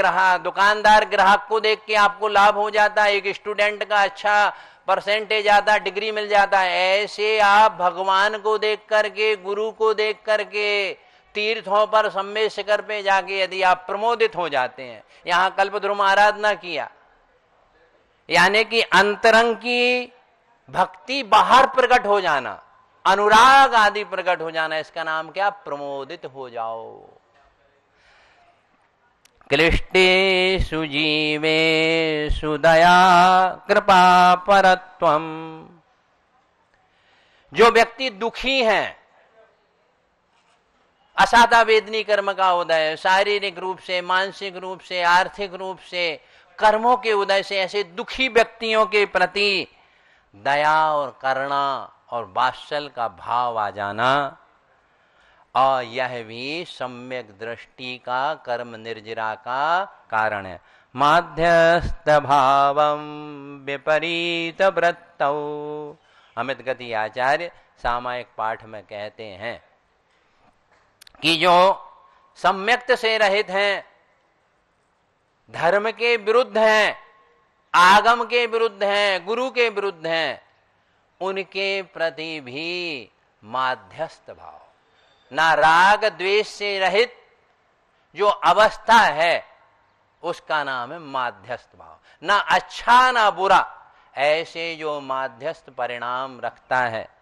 दुकानदार ग्राहक को देख के आपको लाभ हो जाता है, एक स्टूडेंट का अच्छा परसेंटेज आता, डिग्री मिल जाता है, ऐसे आप भगवान को देख करके, गुरु को देख करके, तीर्थों पर, सम्मेद शिखर पे जाके यदि आप प्रमोदित हो जाते हैं। यहाँ कल्पद्रुम आराधना किया, यानी कि अंतरंग की भक्ति बाहर प्रकट हो जाना, अनुराग आदि प्रकट हो जाना, इसका नाम क्या? प्रमोदित हो जाओ। क्लिष्टेषु जीवेषु दया कृपा परत्वम। जो व्यक्ति दुखी है, असाधा वेदनी कर्म का उदय है, शारीरिक रूप से, मानसिक रूप से, आर्थिक रूप से कर्मों के उदय से, ऐसे दुखी व्यक्तियों के प्रति दया और करुणा और वात्सल का भाव आ जाना। और यह भी सम्यक दृष्टि का कर्म निर्जरा का कारण है। माध्यस्थ भावम विपरीत वृत्तौ अमित गति आचार्य सामायिक पाठ में कहते हैं कि जो सम्यक्त से रहित हैं, धर्म के विरुद्ध हैं, आगम के विरुद्ध हैं, गुरु के विरुद्ध हैं, उनके प्रति भी माध्यस्थ भाव, ना राग द्वेष से रहित जो अवस्था है उसका नाम है माध्यस्थ भाव, ना अच्छा ना बुरा, ऐसे जो माध्यस्थ परिणाम रखता है